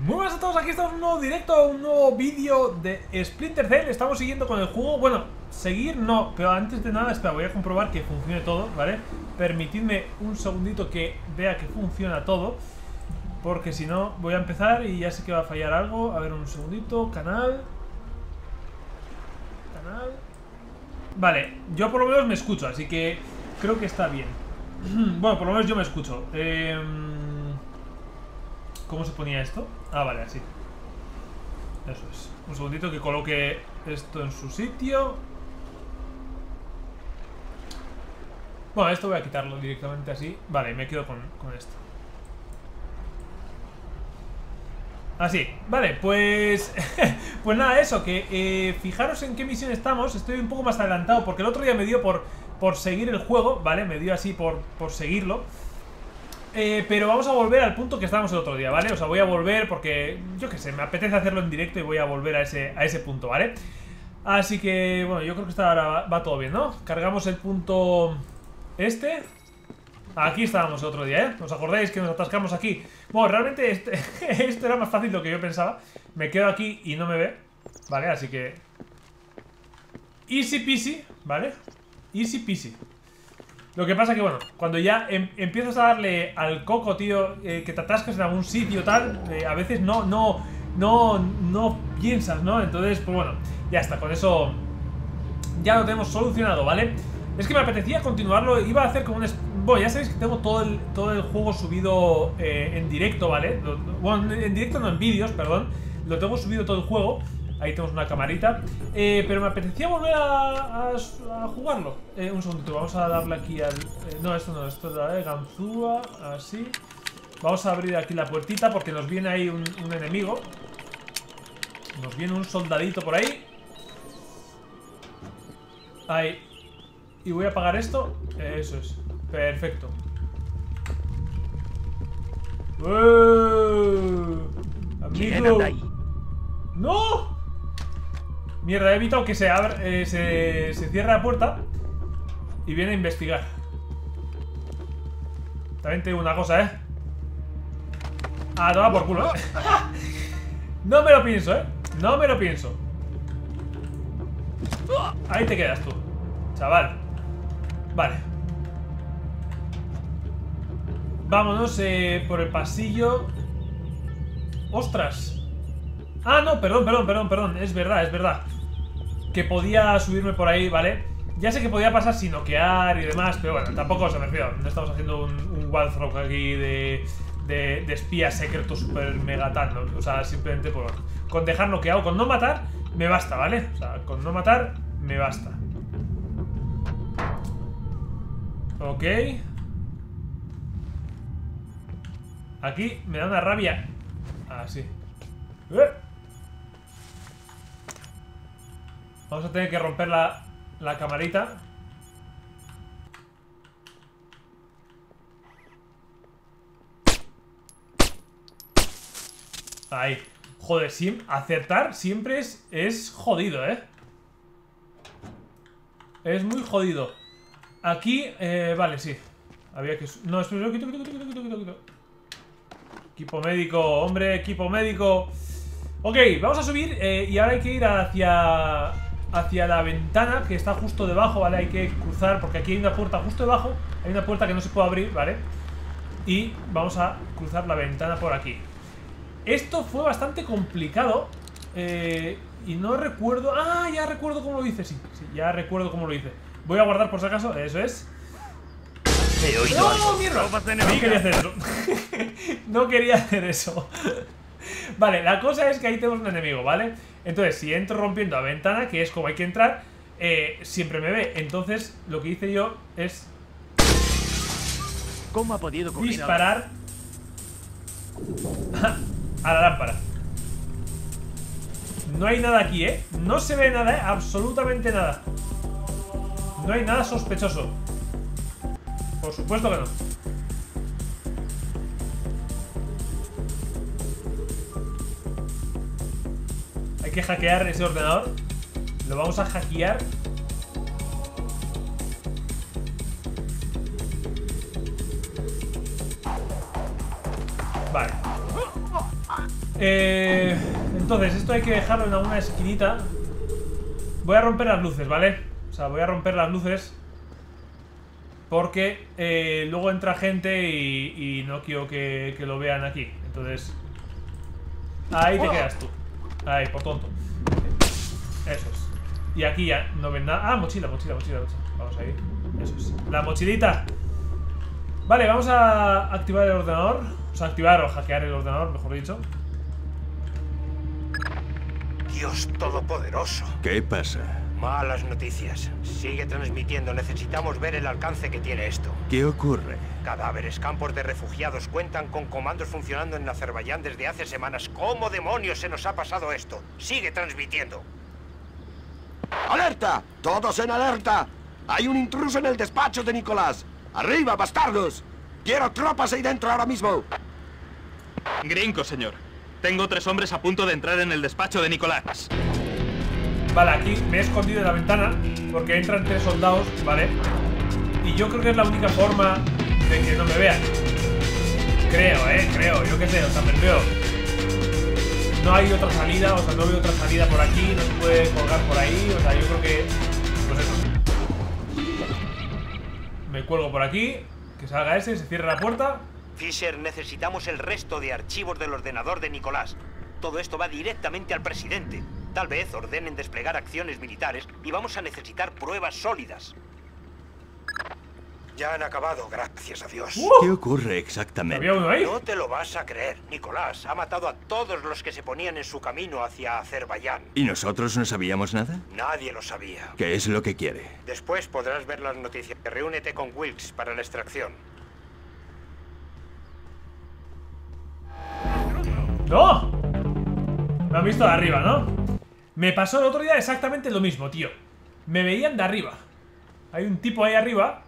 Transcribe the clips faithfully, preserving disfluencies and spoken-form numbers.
Muy buenas a todos, aquí estamos en un nuevo directo, un nuevo vídeo de Splinter Cell. Estamos siguiendo con el juego, bueno, seguir no, pero antes de nada, espera, voy a comprobar que funcione todo, ¿vale? Permitidme un segundito que vea que funciona todo, porque si no voy a empezar y ya sé que va a fallar algo. A ver, un segundito, canal Canal Vale, yo por lo menos me escucho, así que creo que está bien. Bueno, por lo menos yo me escucho. eh, ¿Cómo se ponía esto? Ah, vale, así. Eso es. Un segundito que coloque esto en su sitio. Bueno, esto voy a quitarlo directamente así. Vale, me quedo con, con esto. Así, vale, pues... pues nada, eso, que eh, fijaros en qué misión estamos. Estoy un poco más adelantado porque el otro día me dio por, por seguir el juego, ¿vale? Me dio así por, por seguirlo. Eh, pero vamos a volver al punto que estábamos el otro día, ¿vale? O sea, voy a volver porque, yo qué sé, me apetece hacerlo en directo y voy a volver a ese, a ese punto, ¿vale? Así que, bueno, yo creo que ahora va, va todo bien, ¿no? Cargamos el punto este. Aquí estábamos el otro día, ¿eh? ¿Os acordáis que nos atascamos aquí? Bueno, realmente este, esto era más fácil de lo que yo pensaba. Me quedo aquí y no me ve, ¿vale? Así que... easy peasy, ¿vale? Easy peasy. Lo que pasa que, bueno, cuando ya em empiezas a darle al coco, tío, eh, que te atascas en algún sitio tal, eh, a veces no, no, no, no piensas, ¿no? Entonces, pues bueno, ya está, con eso ya lo tenemos solucionado, ¿vale? Es que me apetecía continuarlo, iba a hacer como un... Bueno, ya sabéis que tengo todo el, todo el juego subido eh, en directo, ¿vale? Lo, bueno, en directo no, en vídeos, perdón. Lo tengo subido todo el juego. Ahí tenemos una camarita. Eh, pero me apetecía volver a, a, a jugarlo. Eh, un segundito, vamos a darle aquí al... Eh, no, esto no, esto es la de ganzúa, así. Vamos a abrir aquí la puertita porque nos viene ahí un, un enemigo. Nos viene un soldadito por ahí. Ahí. Y voy a apagar esto. Eh, eso es. Perfecto. ¿Quién anda ahí? ¡No! Mierda, he evitado que se abra, eh, se, se cierre la puerta y viene a investigar. También te digo una cosa, ¿eh? Ah, toma por culo. No me lo pienso, ¿eh? No me lo pienso. Ahí te quedas tú, chaval. Vale. Vámonos eh, por el pasillo. ¡Ostras! Ah, no, perdón, perdón, perdón, perdón. Es verdad, es verdad. Que podía subirme por ahí, ¿vale? Ya sé que podía pasar sin noquear y demás, pero bueno, tampoco os refiero. No estamos haciendo un, un wallthrock aquí de, de, de espía secreto super mega tan, ¿no? O sea, simplemente por, con dejar noqueado, con no matar, me basta, ¿vale? O sea, con no matar, me basta. Ok. Aquí me da una rabia. Así. ¡Eh! Vamos a tener que romper la, la camarita. Ahí. Joder, sim, acertar siempre es, es jodido, ¿eh? Es muy jodido. Aquí, eh, vale, sí. Había que... No, espera, quito, quito, quito, quito, quito, quito. Equipo médico, hombre, equipo médico. Ok, vamos a subir eh, y ahora hay que ir hacia... hacia la ventana que está justo debajo, ¿vale? Hay que cruzar porque aquí hay una puerta justo debajo. Hay una puerta que no se puede abrir, ¿vale? Y vamos a cruzar la ventana por aquí. Esto fue bastante complicado eh, y no recuerdo... Ah, ya recuerdo cómo lo hice, sí, sí, ya recuerdo cómo lo hice. Voy a guardar por si acaso, eso es. He oído ¡Oh, mierda! No quería hacer eso. No quería hacer eso. Vale, la cosa es que ahí tenemos un enemigo, ¿vale? Entonces, si entro rompiendo la ventana, que es como hay que entrar, eh, siempre me ve. Entonces, lo que hice yo es... ¿Cómo ha podido disparar a la lámpara? No hay nada aquí, ¿eh? No se ve nada, ¿eh? Absolutamente nada. No hay nada sospechoso. Por supuesto que no. Hay que hackear ese ordenador. Lo vamos a hackear. Vale. Eh, entonces, esto hay que dejarlo en alguna esquinita. Voy a romper las luces, ¿vale? O sea, voy a romper las luces porque eh, luego entra gente y, y no quiero que, que lo vean aquí. Entonces, ahí te quedas tú. Ahí, por tonto. Eso es. Y aquí ya no ven nada. Ah, mochila, mochila, mochila, mochila. Vamos a ir. Eso es. La mochilita. Vale, vamos a activar el ordenador. O sea, activar o hackear el ordenador, mejor dicho. Dios todopoderoso. ¿Qué pasa? Malas noticias. Sigue transmitiendo. Necesitamos ver el alcance que tiene esto. ¿Qué ocurre? Cadáveres, campos de refugiados. Cuentan con comandos funcionando en Azerbaiyán desde hace semanas. ¿Cómo demonios se nos ha pasado esto? Sigue transmitiendo. ¡Alerta! ¡Todos en alerta! ¡Hay un intruso en el despacho de Nicolás! ¡Arriba, bastardos! ¡Quiero tropas ahí dentro ahora mismo! Grinko, señor. Tengo tres hombres a punto de entrar en el despacho de Nicolás. Vale, aquí me he escondido en la ventana porque entran tres soldados, ¿vale? Y yo creo que es la única forma de que no me vean. Creo, eh, creo, yo qué sé, o sea, me veo. No hay otra salida, o sea, no veo otra salida por aquí, no se puede colgar por ahí, o sea, yo creo que... Pues eso. Me cuelgo por aquí, que salga ese, se cierra la puerta. Fisher, necesitamos el resto de archivos del ordenador de Nicolás. Todo esto va directamente al presidente. Tal vez ordenen desplegar acciones militares y vamos a necesitar pruebas sólidas. Ya han acabado, gracias a Dios. Uh, ¿Qué ocurre exactamente? No te lo vas a creer. Nicolás ha matado a todos los que se ponían en su camino hacia Azerbaiyán. ¿Y nosotros no sabíamos nada? Nadie lo sabía. ¿Qué es lo que quiere? Después podrás ver las noticias. Reúnete con Wilkes para la extracción. ¡No! Me han visto de arriba, ¿no? Me pasó el otro día exactamente lo mismo, tío. Me veían de arriba. Hay un tipo ahí arriba.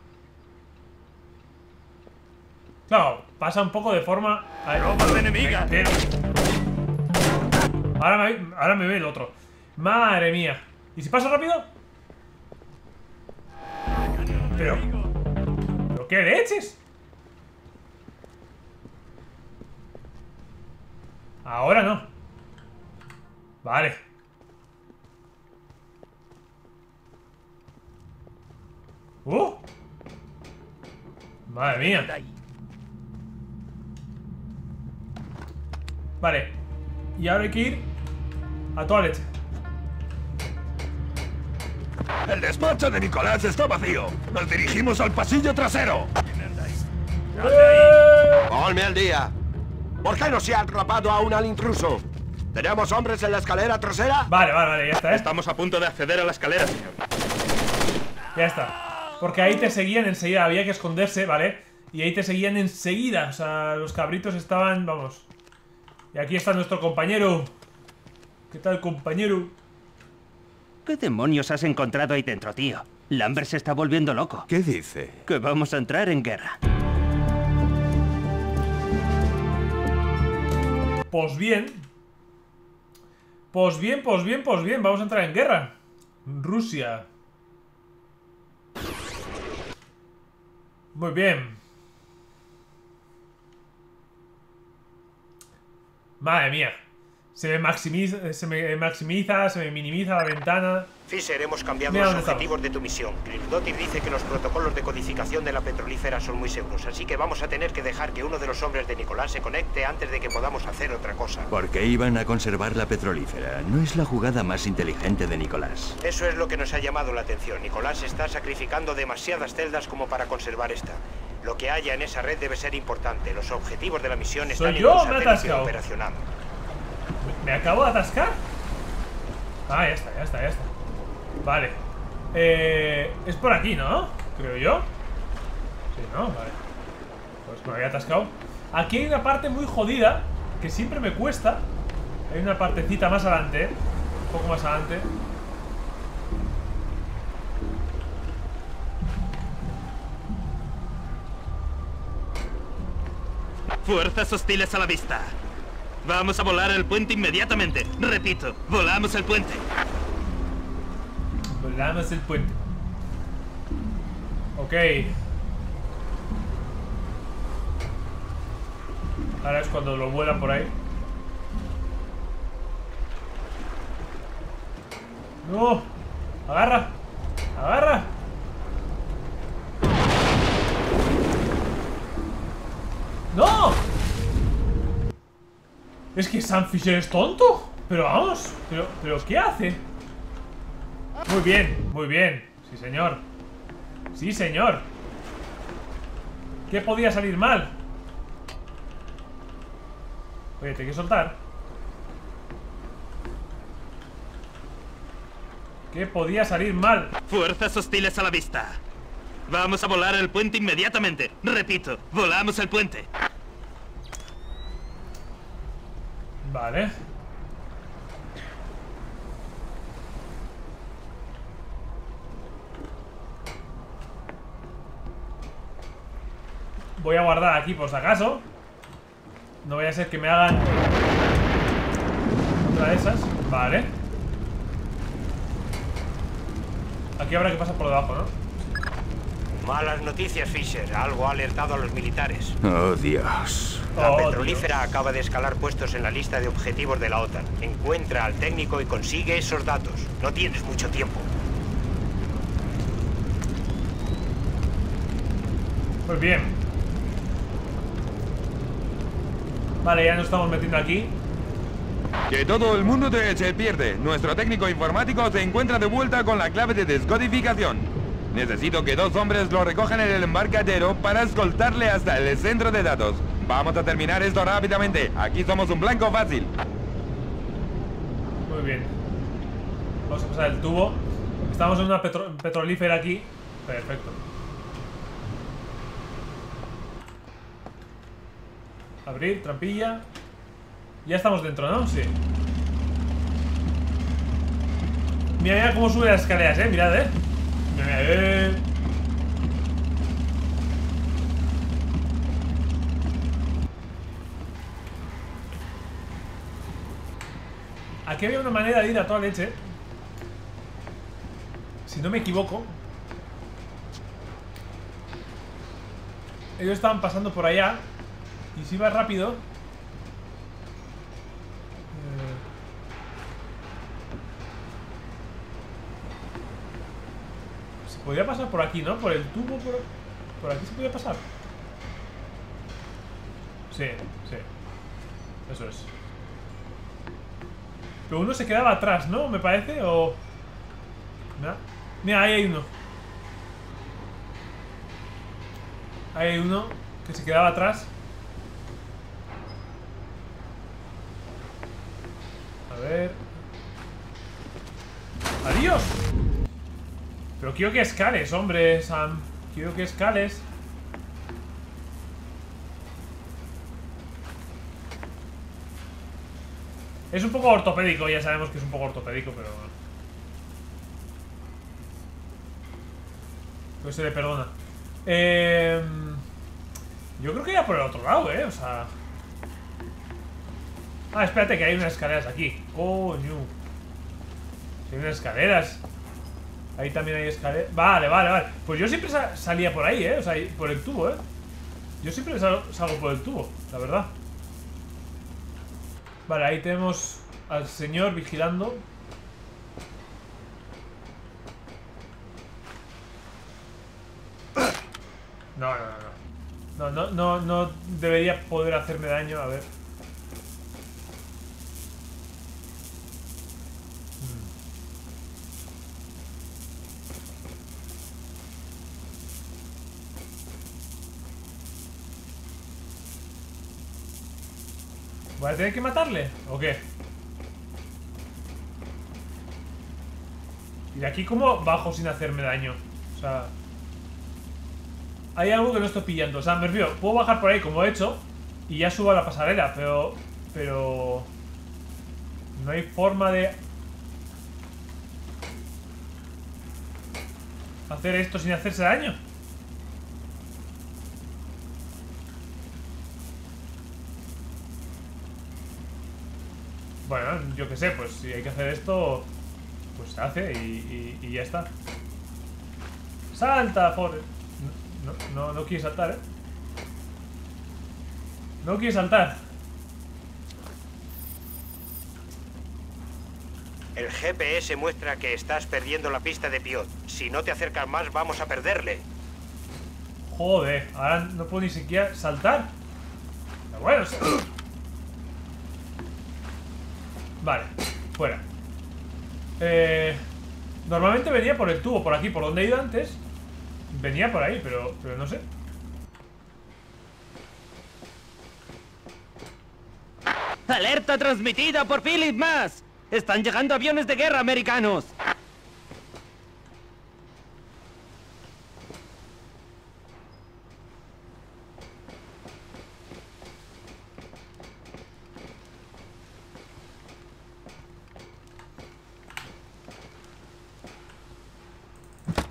Claro, pasa un poco de forma... ¡Ropa de enemiga! Ahora me, ahora me ve el otro. ¡Madre mía! ¿Y si paso rápido? Pero... ¿Pero qué leches? Ahora no. Vale. ¡Uh! Madre mía. Vale. Y ahora hay que ir a toda leche. El despacho de Nicolás está vacío. Nos dirigimos al pasillo trasero. Ponme al día. ¿Por qué no se ha atrapado aún al intruso? ¿Tenemos hombres en la escalera trasera? Vale, vale, vale, ya está, ¿eh? Estamos a punto de acceder a la escalera, señor. Ya está. Porque ahí te seguían enseguida, había que esconderse, ¿vale? Y ahí te seguían enseguida, o sea, los cabritos estaban, vamos. Y aquí está nuestro compañero. ¿Qué tal, compañero? ¿Qué demonios has encontrado ahí dentro, tío? Lambert se está volviendo loco. ¿Qué dice? Que vamos a entrar en guerra. Pues bien... Pues bien, pues bien, pues bien, vamos a entrar en guerra. Rusia. Muy bien. Madre mía. Se me maximiza, se me, maximiza, se me minimiza la ventana. Fisher, hemos cambiado los objetivos estamos. de tu misión. Dottir dice que los protocolos de codificación de la petrolífera son muy seguros, así que vamos a tener que dejar que uno de los hombres de Nicolás se conecte antes de que podamos hacer otra cosa. ¿Por qué iban a conservar la petrolífera? No es la jugada más inteligente de Nicolás. Eso es lo que nos ha llamado la atención. Nicolás está sacrificando demasiadas celdas como para conservar esta. Lo que haya en esa red debe ser importante. Los objetivos de la misión están en un satélite operacional. ¿Me acabo de atascar? Ah, ya está, ya está, ya está. Vale. Eh, es por aquí, ¿no? Creo yo. Sí, ¿no? Vale. Pues me había atascado. Aquí hay una parte muy jodida que siempre me cuesta. Hay una partecita más adelante, ¿eh? Un poco más adelante. Fuerzas hostiles a la vista. Vamos a volar el puente inmediatamente. Repito, volamos el puente. Volamos el puente. Ok. Ahora es cuando lo vuelan por ahí. ¡No! ¡Agarra! ¡Agarra! ¡No! Es que Sam Fisher es tonto. Pero vamos, pero, pero ¿qué hace? Muy bien, muy bien. Sí, señor. Sí, señor. ¿Qué podía salir mal? Oye, te hay que soltar. ¿Qué podía salir mal? Fuerzas hostiles a la vista. Vamos a volar el puente inmediatamente. Repito, volamos el puente. Vale. Voy a guardar aquí por si acaso. No vaya a ser que me hagan otra de esas. Vale. Aquí habrá que pasar por debajo, ¿no? Malas noticias, Fisher. Algo ha alertado a los militares. Oh, Dios. La petrolífera oh, acaba de escalar puestos en la lista de objetivos de la OTAN. Encuentra al técnico y consigue esos datos. No tienes mucho tiempo. Pues bien. Vale, ya nos estamos metiendo aquí. Que todo el mundo te se pierde. Nuestro técnico informático se encuentra de vuelta con la clave de descodificación. Necesito que dos hombres lo recojan en el embarcadero para escoltarle hasta el centro de datos. Vamos a terminar esto rápidamente. Aquí somos un blanco fácil. Muy bien. Vamos a pasar el tubo. Estamos en una petro petrolífera aquí. Perfecto. Abrir, trampilla. Ya estamos dentro, ¿no? Sí. Mira, mira cómo sube las escaleras, eh. Mirad, eh. Mira, eh. Aquí había una manera de ir a toda leche. Si no me equivoco. Ellos estaban pasando por allá. Y si va rápido. Eh... Se podría pasar por aquí, ¿no? Por el tubo, por, por aquí se podría pasar. Sí, sí. Eso es. Pero uno se quedaba atrás, ¿no? Me parece, o... Mira, Mira ahí hay uno. Ahí hay uno que se quedaba atrás. A ver. ¡Adiós! Pero quiero que escales, hombre, Sam. Quiero que escales. Es un poco ortopédico, ya sabemos que es un poco ortopédico, pero... Pues se le perdona. Eh... Yo creo que ya por el otro lado, eh, o sea... Ah, espérate que hay unas escaleras aquí. Coño. Hay unas escaleras. Ahí también hay escaleras. Vale, vale, vale. Pues yo siempre sa salía por ahí, eh. O sea, por el tubo, eh. Yo siempre sal salgo por el tubo, la verdad. Vale, ahí tenemos al señor vigilando. No, no, no, no. No, no, no, no debería poder hacerme daño. A ver. ¿Voy a tener que matarle? ¿O qué? Y de aquí como bajo sin hacerme daño. O sea... Hay algo que no estoy pillando. O sea, me refiero, puedo bajar por ahí como he hecho y ya subo a la pasarela, pero... Pero... No hay forma de... Hacer esto sin hacerse daño. Bueno, yo que sé, pues si hay que hacer esto, pues se hace y, y, y ya está. ¡Salta, por! No, no, no quiere saltar, ¿eh? No quiere saltar. El G P S muestra que estás perdiendo la pista de Piot. Si no te acercas más, vamos a perderle. Joder, ahora no puedo ni siquiera saltar. Pero bueno, sí. Vale, fuera. Eh, normalmente venía por el tubo, por aquí, por donde he ido antes. Venía por ahí, pero, pero no sé. ¡Alerta transmitida por Philip Más! ¡Están llegando aviones de guerra americanos!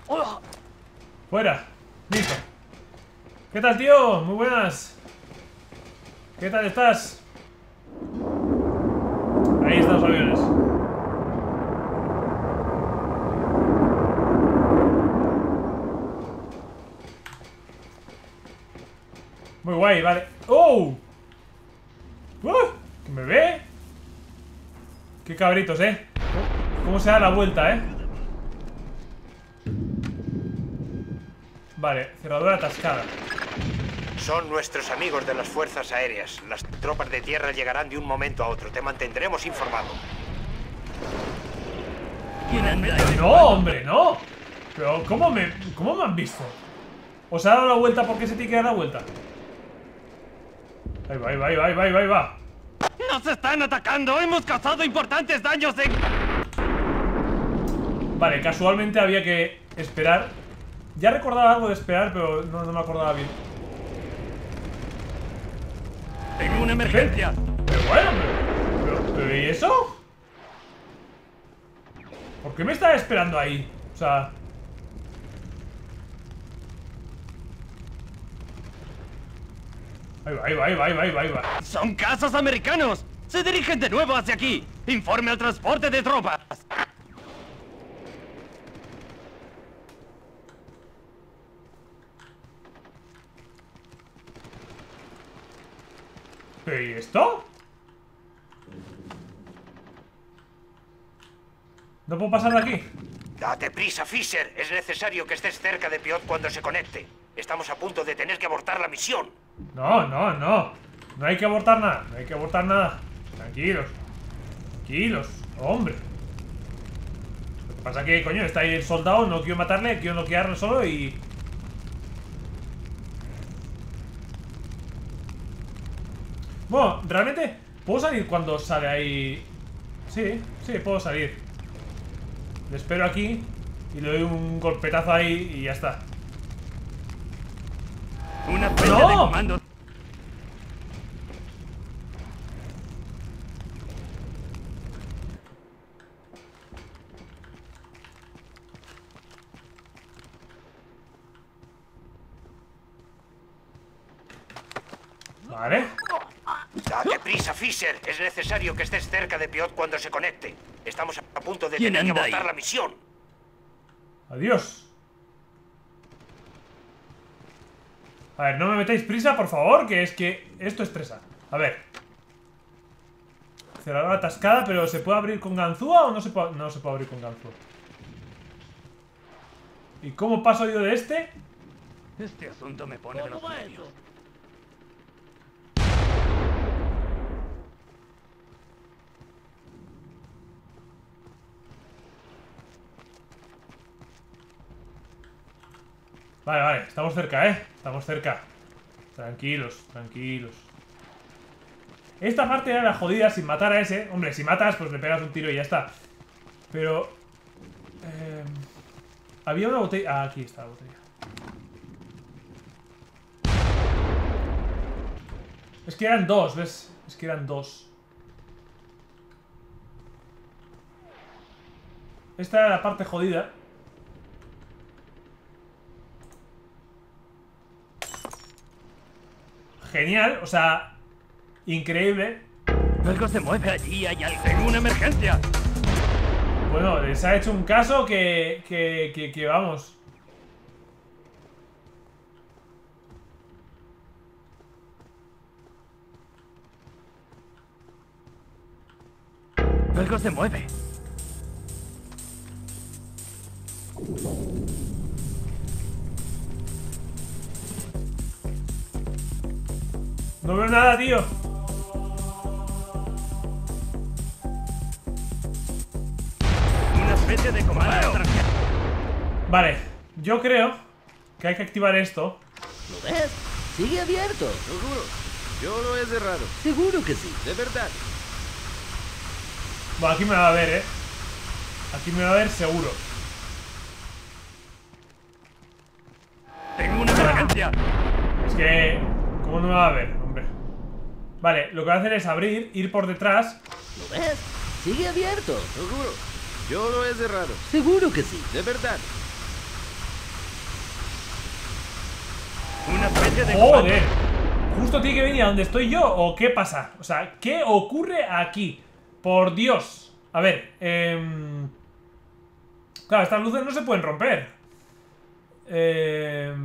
¡Oh! ¡Fuera! ¡Listo! ¿Qué tal, tío? Muy buenas. ¿Qué tal estás? Ahí están los aviones. Muy guay, vale. ¡Oh! ¡Uh! ¿Que me ve? ¡Qué cabritos, eh! ¿Cómo se da la vuelta, eh? Vale, cerradura atascada. Son nuestros amigos de las fuerzas aéreas. Las tropas de tierra llegarán de un momento a otro. Te mantendremos informado. No, hombre, no. Pero, ¿cómo me, cómo me han visto? ¿Os ha dado la vuelta? ¿Por qué se tiene que dar la vuelta? Ahí va, ahí va, ahí va, ahí va, ahí va. ¡Nos están atacando! ¡Hemos causado importantes daños en... Vale, casualmente había que esperar. Ya recordaba algo de esperar, pero no, no me acordaba bien. Tengo una emergencia. Pero bueno, pero, pero, pero ¿y eso? ¿Por qué me estaba esperando ahí? O sea... Ahí va, ahí va, ahí va, ahí va, ahí va, ahí va. Son cazas americanos. Se dirigen de nuevo hacia aquí. Informe al transporte de tropas. ¿Y esto? ¿No puedo pasar de aquí? Date prisa, Fisher. Es necesario que estés cerca de Piot cuando se conecte. Estamos a punto de tener que abortar la misión. No, no, no. No hay que abortar nada. No hay que abortar nada. Tranquilos. Tranquilos, hombre. Lo que pasa es que, coño, está ahí el soldado. No quiero matarle, quiero noquearlo solo y... Bueno, realmente, ¿puedo salir cuando sale ahí? Sí, sí, puedo salir. Le espero aquí y le doy un golpetazo ahí y ya está. Una pelea de comando. Vale. Date prisa, Fisher. Es necesario que estés cerca de Piot cuando se conecte. Estamos a punto de tener que abortar la misión. Adiós. A ver, no me metáis prisa, por favor, que es que esto estresa. A ver. Cerradura atascada, pero ¿se puede abrir con ganzúa o no se puede? No se puede abrir con ganzúa. ¿Y cómo paso yo de este? Este asunto me pone de los nervios. Vale, vale, estamos cerca, ¿eh? Estamos cerca. Tranquilos, tranquilos. Esta parte era la jodida sin matar a ese. Hombre, si matas, pues le pegas un tiro y ya está. Pero... Eh, había una botella... Ah, aquí está la botella. Es que eran dos, ¿ves? Es que eran dos. Esta era la parte jodida. Genial, o sea, increíble. Algo se mueve allí, hay alguna emergencia. Bueno, les ha hecho un caso que, que, que, que vamos. Algo se mueve. No veo nada, tío. Una especie de comando. Vale, yo creo que hay que activar esto. ¿Lo ves? Sigue abierto. Seguro. Yo lo he cerrado. Seguro que sí. De verdad. Bueno, aquí me va a ver, eh. Aquí me va a ver seguro. Tengo una emergencia. Es que... ¿Cómo no me va a ver, hombre? Vale, lo que voy a hacer es abrir, ir por detrás. ¿Lo ves? Sigue abierto. Seguro. Yo lo he cerrado. Seguro que sí. De verdad. Una especie de... ¡Joder! ¿Justo tiene que venir a donde estoy yo o qué pasa? O sea, ¿qué ocurre aquí? Por Dios. A ver, eh... claro, estas luces no se pueden romper. Eh...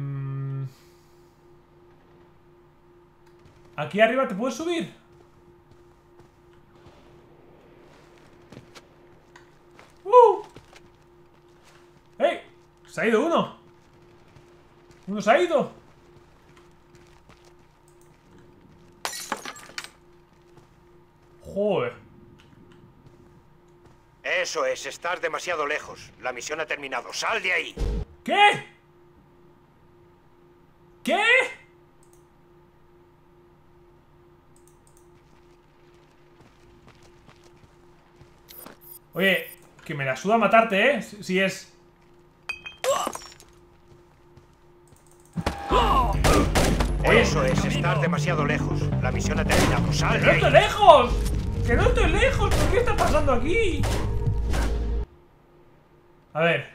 Aquí arriba te puedes subir. ¡Uh! ¡Ey! Se ha ido uno. Uno se ha ido. Joder. Eso es, estás demasiado lejos. La misión ha terminado. ¡Sal de ahí! ¿Qué? ¿Qué? Oye, que me la suda matarte, ¿eh? Si, si es... Oye, eso es, estás demasiado lejos. La misión ha terminado. ¡Sal de ahí! ¡No estoy lejos! ¡Que no estoy lejos! ¿Por qué está pasando aquí? A ver.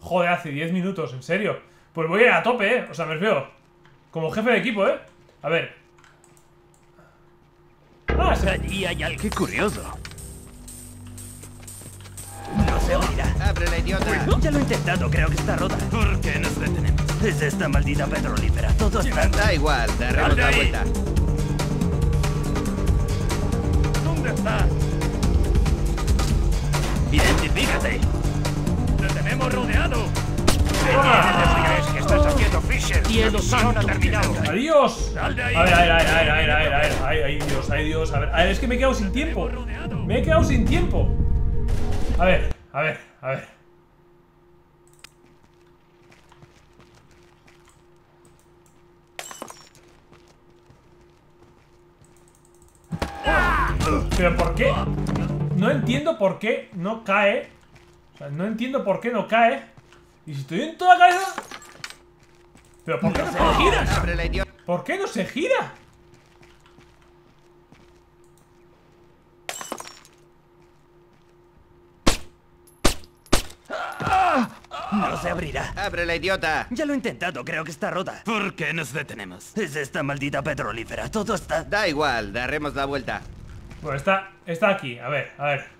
Joder, hace diez minutos, en serio. Pues voy a ir a tope, eh. O sea, me refiero. Como jefe de equipo, eh. A ver. Ah, se... allí hay algo. Qué curioso. No se abrirá. Abre la idiota. Ya lo he intentado, creo que está rota. ¿Por qué nos detenemos? Es esta maldita petrolífera. Todo está. Da igual, daremos otra vuelta. ¿Dónde estás? Identifícate. Rodeado. ¡Ah! ¿Qué estás haciendo, Fisher? Dios santo, ha terminado. Adiós. A ver, a ver, a ver, a ver, a ver, a ver, ay, ay, Dios, ay, Dios, a ver, a ver, es que me he quedado sin tiempo. Me he quedado sin tiempo. A ver, a ver, a ver. Pero ¿por qué? No entiendo por qué no cae. O sea, no entiendo por qué no cae. Y si estoy en toda la cabeza... ¿Pero por qué no se gira? ¿Por qué no se gira? No se abrirá. ¡Abre la idiota! Ya lo he intentado, creo que está rota. ¿Por qué nos detenemos? Es esta maldita petrolífera, todo está... Da igual, daremos la vuelta. Bueno, está, está aquí, a ver, a ver.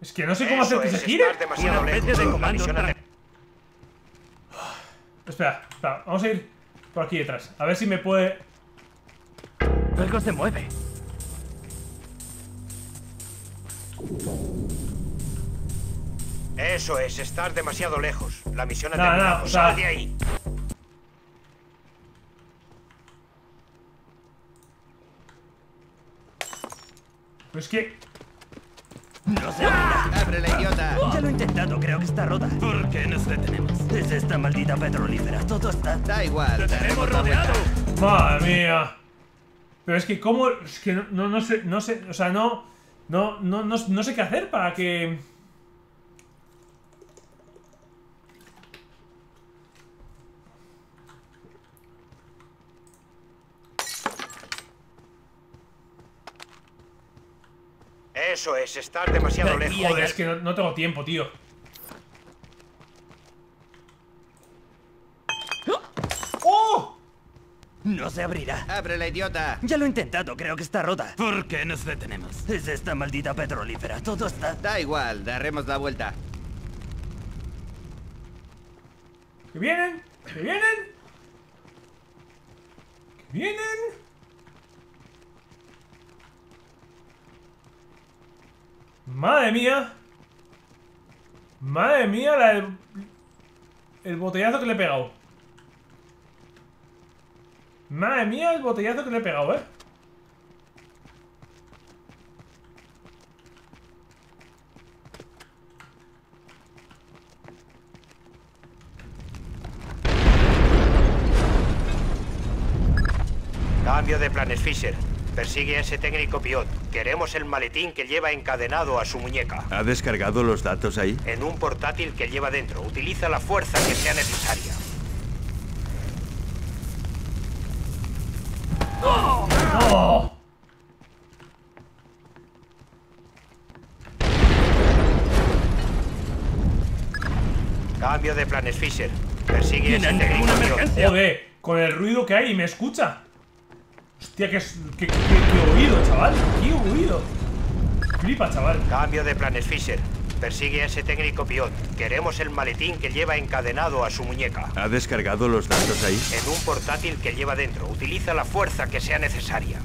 Es que no sé cómo hacer que se gire. Espera, espera, vamos a ir por aquí detrás. A ver si me puede... Algo se mueve. Eso es, estar demasiado lejos. La misión ha nah, terminado. Nah, o sea... Sal de ahí. Pues que... No se abrirá. ¡Abre la idiota! Ya lo he intentado, creo que está rota. ¿Por qué nos detenemos? Es esta maldita petrolífera, todo está... Da igual, te tenemos rodeado. Madre mía. Pero es que cómo... Es que no, no, no sé, no sé, o sea, no no, no... no, no sé qué hacer para que... Eso es, estar demasiado lejos. Joder, es que no, no tengo tiempo, tío. ¡Oh! No se abrirá. ¡Abre la idiota! Ya lo he intentado, creo que está rota. ¿Por qué nos detenemos? Es esta maldita petrolífera, todo está... Da igual, daremos la vuelta. ¡Que vienen! ¡Que vienen! ¡Que vienen! ¡Madre mía! Madre mía, la, el, el botellazo que le he pegado. Madre mía, el botellazo que le he pegado, eh. Cambio de planes, Fisher. Persigue a ese técnico Piot. Queremos el maletín que lleva encadenado a su muñeca. ¿Ha descargado los datos ahí? En un portátil que lleva dentro. Utiliza la fuerza que sea necesaria. ¡Oh! ¡Oh! Cambio de planes, Fisher. Persigue a ese técnico Piot. Joder, con el ruido que hay, ¿me escucha? Hostia, que, que, que, que oído, chaval. Qué oído. Flipa, chaval. Cambio de planes, Fisher. Persigue a ese técnico Piot. Queremos el maletín que lleva encadenado a su muñeca. ¿Ha descargado los datos ahí? En un portátil que lleva dentro. Utiliza la fuerza que sea necesaria.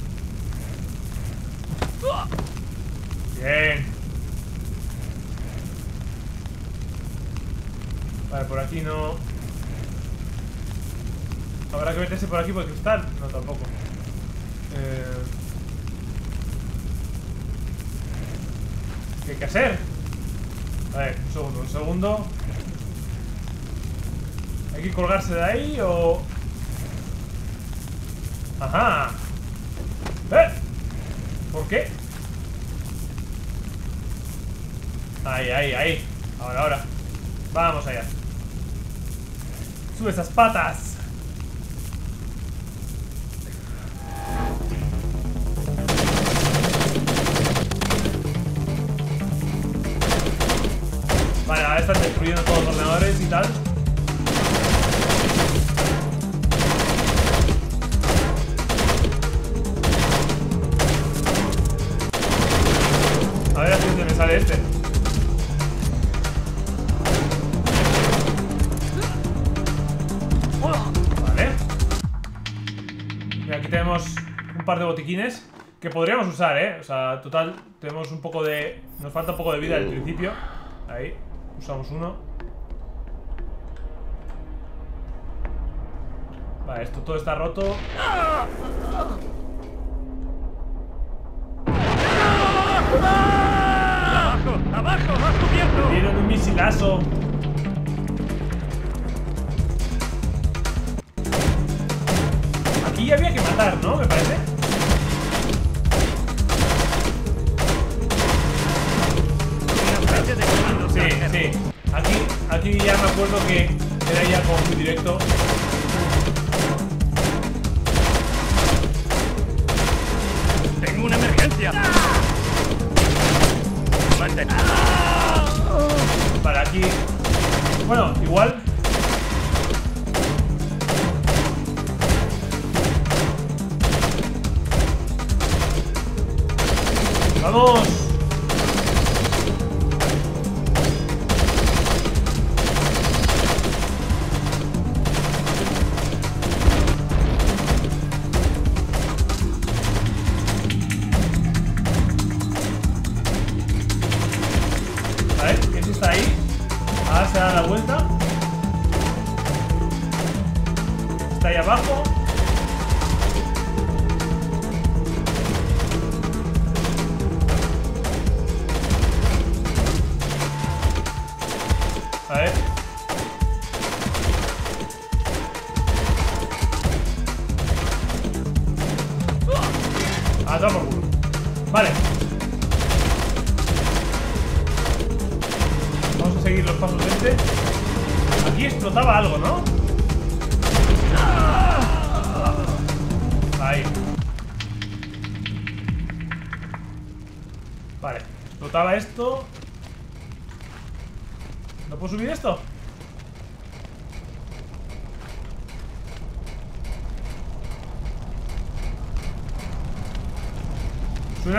Bien. Vale, por aquí no. Habrá que meterse por aquí por el cristal. No, tampoco. ¿Qué hay que hacer? A ver, un segundo, un segundo. ¿Hay que colgarse de ahí o...? ¡Ajá! ¡Eh! ¿Por qué? Ahí, ahí, ahí. Ahora, ahora. Vamos allá. ¡Sube esas patas! Vale, ahora están destruyendo todos los ordenadores y tal. A ver, ¿a dónde me sale este? Vale. Mira, aquí tenemos un par de botiquines que podríamos usar, ¿eh? O sea, total, tenemos un poco de... Nos falta un poco de vida al principio. Ahí. Usamos uno. Vale, esto todo está roto. ¡Abajo! ¡Abajo! ¡Abajo, cubierto! Tienen un misilazo. Aquí ya había que matar, ¿no? Me parece. Sí, sí. Aquí, aquí ya me acuerdo que era ya como muy directo. Tengo una emergencia. Mantén. Para aquí. Bueno, igual. Vamos.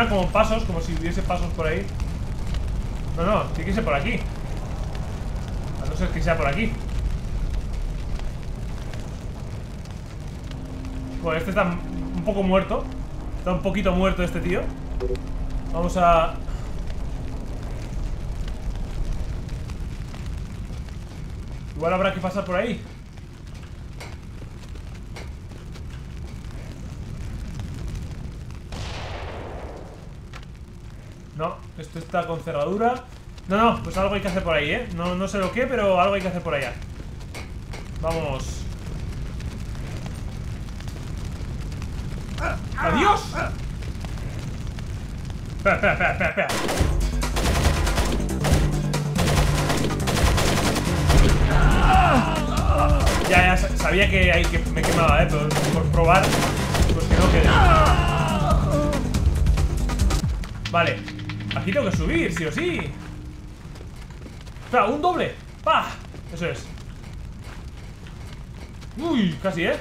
Como pasos, como si hubiese pasos por ahí. No, no, tiene que ser por aquí. A no ser que sea por aquí. Bueno, este está un poco muerto. Está un poquito muerto este tío. Vamos a... Igual habrá que pasar por ahí. No, esto está con cerradura. No, no, pues algo hay que hacer por ahí, ¿eh? No, no sé lo que, pero algo hay que hacer por allá. Vamos. ¡Adiós! Espera, espera, espera, espera, espera. Ya, ya sabía que ahí que me quemaba, ¿eh? Pero por probar, pues que no quede. Vale. Aquí tengo que subir, sí o sí. Espera, un doble. ¡Pah! Eso es. Uy, casi, ¿eh?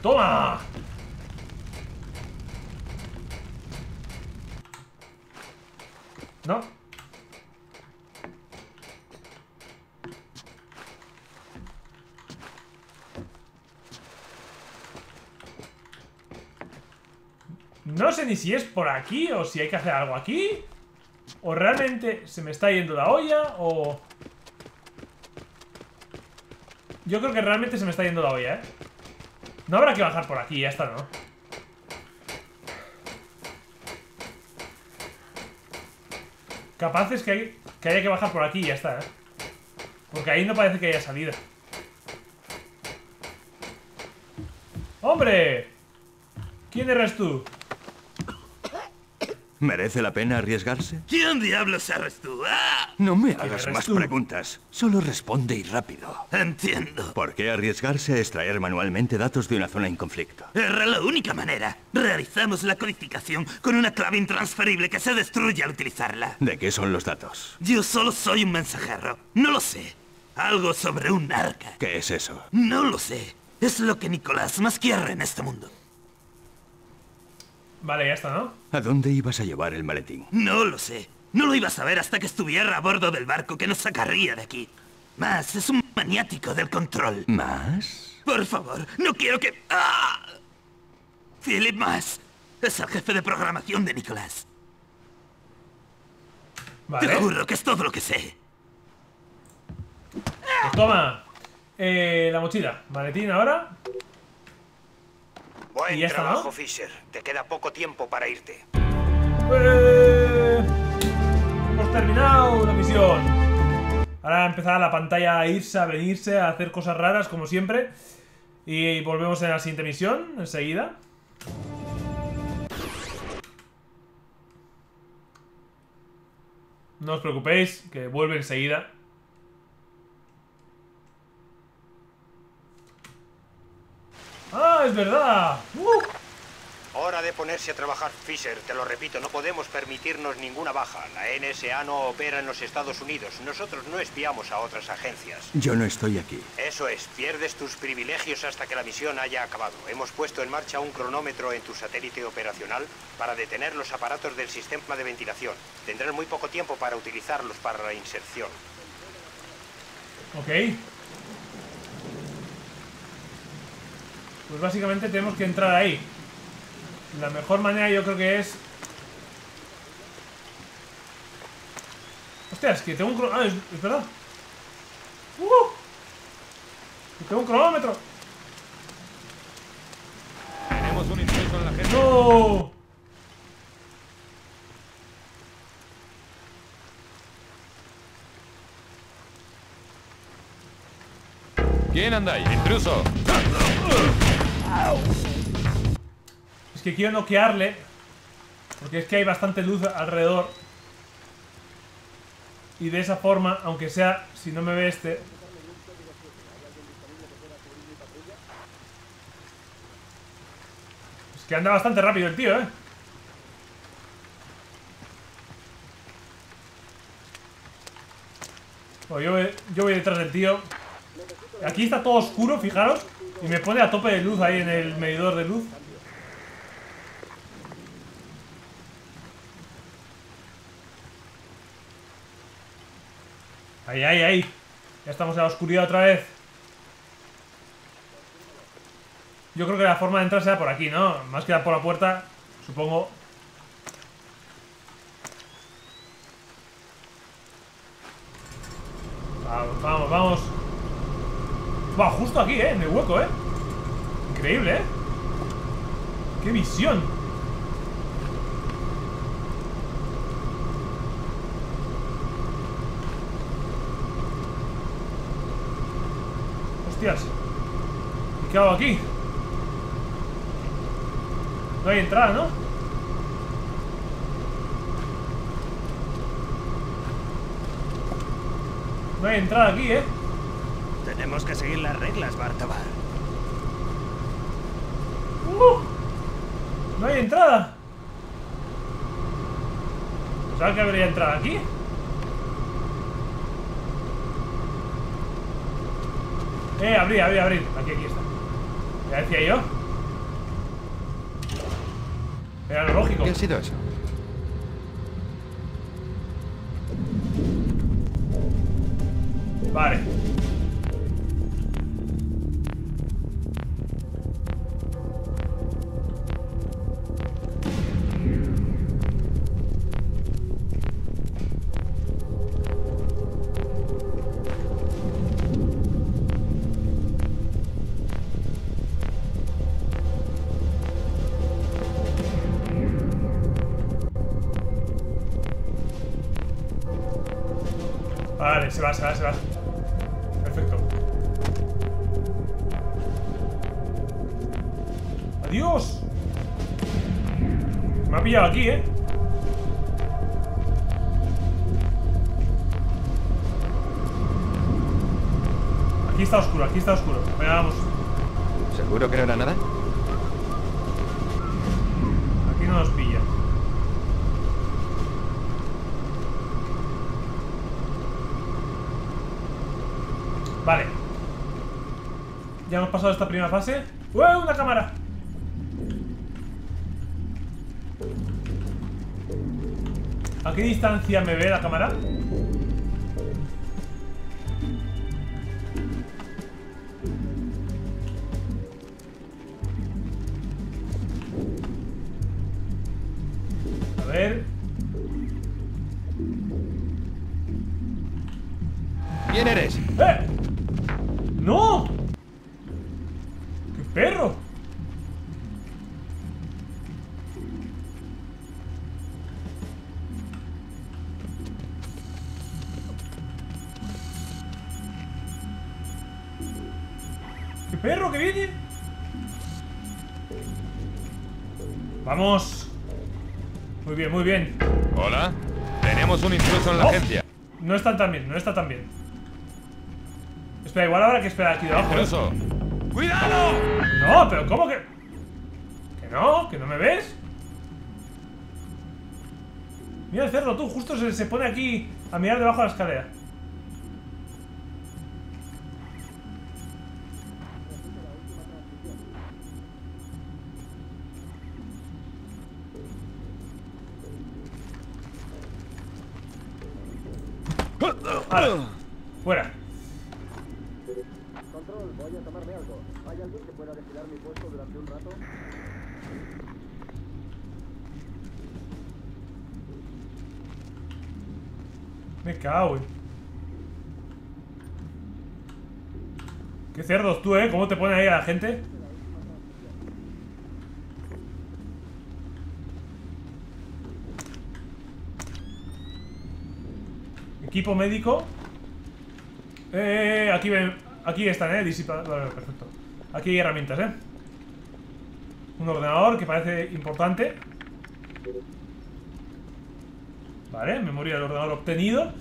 ¡Toma! ¿No? No sé ni si es por aquí o si hay que hacer algo aquí. O realmente se me está yendo la olla o... Yo creo que realmente se me está yendo la olla, ¿eh? No habrá que bajar por aquí, ya está, ¿no? Capaz es que, hay, que haya que bajar por aquí, ya está, ¿eh? Porque ahí no parece que haya salida. ¡Hombre! ¿Quién eres tú? ¿Merece la pena arriesgarse? ¿Quién diablos eres tú? ¡Ah! No me hagas más tú? preguntas. Solo responde y rápido. Entiendo. ¿Por qué arriesgarse a extraer manualmente datos de una zona en conflicto? Era la única manera. Realizamos la codificación con una clave intransferible que se destruye al utilizarla. ¿De qué son los datos? Yo solo soy un mensajero. No lo sé. Algo sobre un arca. ¿Qué es eso? No lo sé. Es lo que Nicolás más quiere en este mundo. Vale, ya está, ¿no? ¿A dónde ibas a llevar el maletín? No lo sé. No lo iba a saber hasta que estuviera a bordo del barco que nos sacaría de aquí. Más es un maniático del control. ¿Más? Por favor, no quiero que... ¡Ah! Philip Más es el jefe de programación de Nicolás. Vale. Te juro que es todo lo que sé. Pues toma. Eh, la mochila. Maletín ahora... Buen ¿Y trabajo, está, ¿no? Fisher. Te queda poco tiempo para irte. Eh, hemos terminado la misión. Ahora empezará la pantalla a irse, a venirse, a hacer cosas raras, como siempre. Y volvemos en la siguiente misión, enseguida. No os preocupéis, que vuelve enseguida. ¡Ah, es verdad! ¡Uh! Hora de ponerse a trabajar, Fisher. Te lo repito, no podemos permitirnos ninguna baja. La N S A no opera en los Estados Unidos. Nosotros no espiamos a otras agencias. Yo no estoy aquí. Eso es. Pierdes tus privilegios hasta que la misión haya acabado. Hemos puesto en marcha un cronómetro en tu satélite operacional para detener los aparatos del sistema de ventilación. Tendrán muy poco tiempo para utilizarlos para la inserción. Ok. Pues básicamente tenemos que entrar ahí. La mejor manera yo creo que es... Hostia, es que tengo un cronómetro... Ah, es, es verdad. ¡Uh! Tengo un cronómetro. Tenemos un intento en la gente. ¡No! ¿Quién anda ahí? ¡Intruso! Es que quiero noquearle, porque es que hay bastante luz alrededor. Y de esa forma, aunque sea, si no me ve este... Es que anda bastante rápido el tío, eh. Bueno, yo voy, yo voy detrás del tío. Aquí está todo oscuro, fijaros. Y me pone a tope de luz ahí en el medidor de luz. Ahí, ahí, ahí. Ya estamos en la oscuridad otra vez. Yo creo que la forma de entrar sea por aquí, ¿no? Más que por la puerta, supongo. Vamos, vamos, vamos. Va, justo aquí, eh, en el hueco, eh. Increíble, eh. Qué visión. Hostias. ¿Y qué hago aquí? No hay entrada, ¿no? No hay entrada aquí, ¿eh? Tenemos que seguir las reglas, Bartabar. ¡Uh! No hay entrada. ¿Sabes que habría entrada aquí? Eh, abrí, abrí, abrí. Aquí, aquí está. Ya decía yo. Era lo lógico. ¿Qué ha sido eso? Vale. Vale, se va, se va, se va. Perfecto. ¡Adiós! Me ha pillado aquí, ¿eh? Aquí está oscuro, aquí está oscuro. Venga, vamos. ¿Seguro que no era nada? Aquí no nos pilla. Vale. Ya hemos pasado esta primera fase. ¡Uy, una cámara! ¿A qué distancia me ve la cámara? A ver. ¿Quién eres? ¡Eh! ¡No! ¡Qué perro! ¡Qué perro que viene! ¡Vamos! Muy bien, muy bien. Hola. Tenemos un intruso en la oh. agencia. No está tan bien, no está tan bien. Pero igual habrá que esperar aquí debajo. ¡Intruso! ¿Eh? ¡Cuidado! No, pero ¿cómo que? Que no, que no me ves. Mira el cerdo, tú. Justo se, se pone aquí a mirar debajo de la escalera. Vale, fuera. Voy a tomarme algo. ¿Hay alguien que pueda vigilar mi puesto durante un rato? Me cago, eh. Qué cerdos tú, eh. ¿Cómo te ponen ahí a la gente? Equipo médico. Eh, aquí ven. Aquí están, eh, disipados. Vale, perfecto. Aquí hay herramientas, eh. Un ordenador que parece importante. Vale, memoria del ordenador obtenido.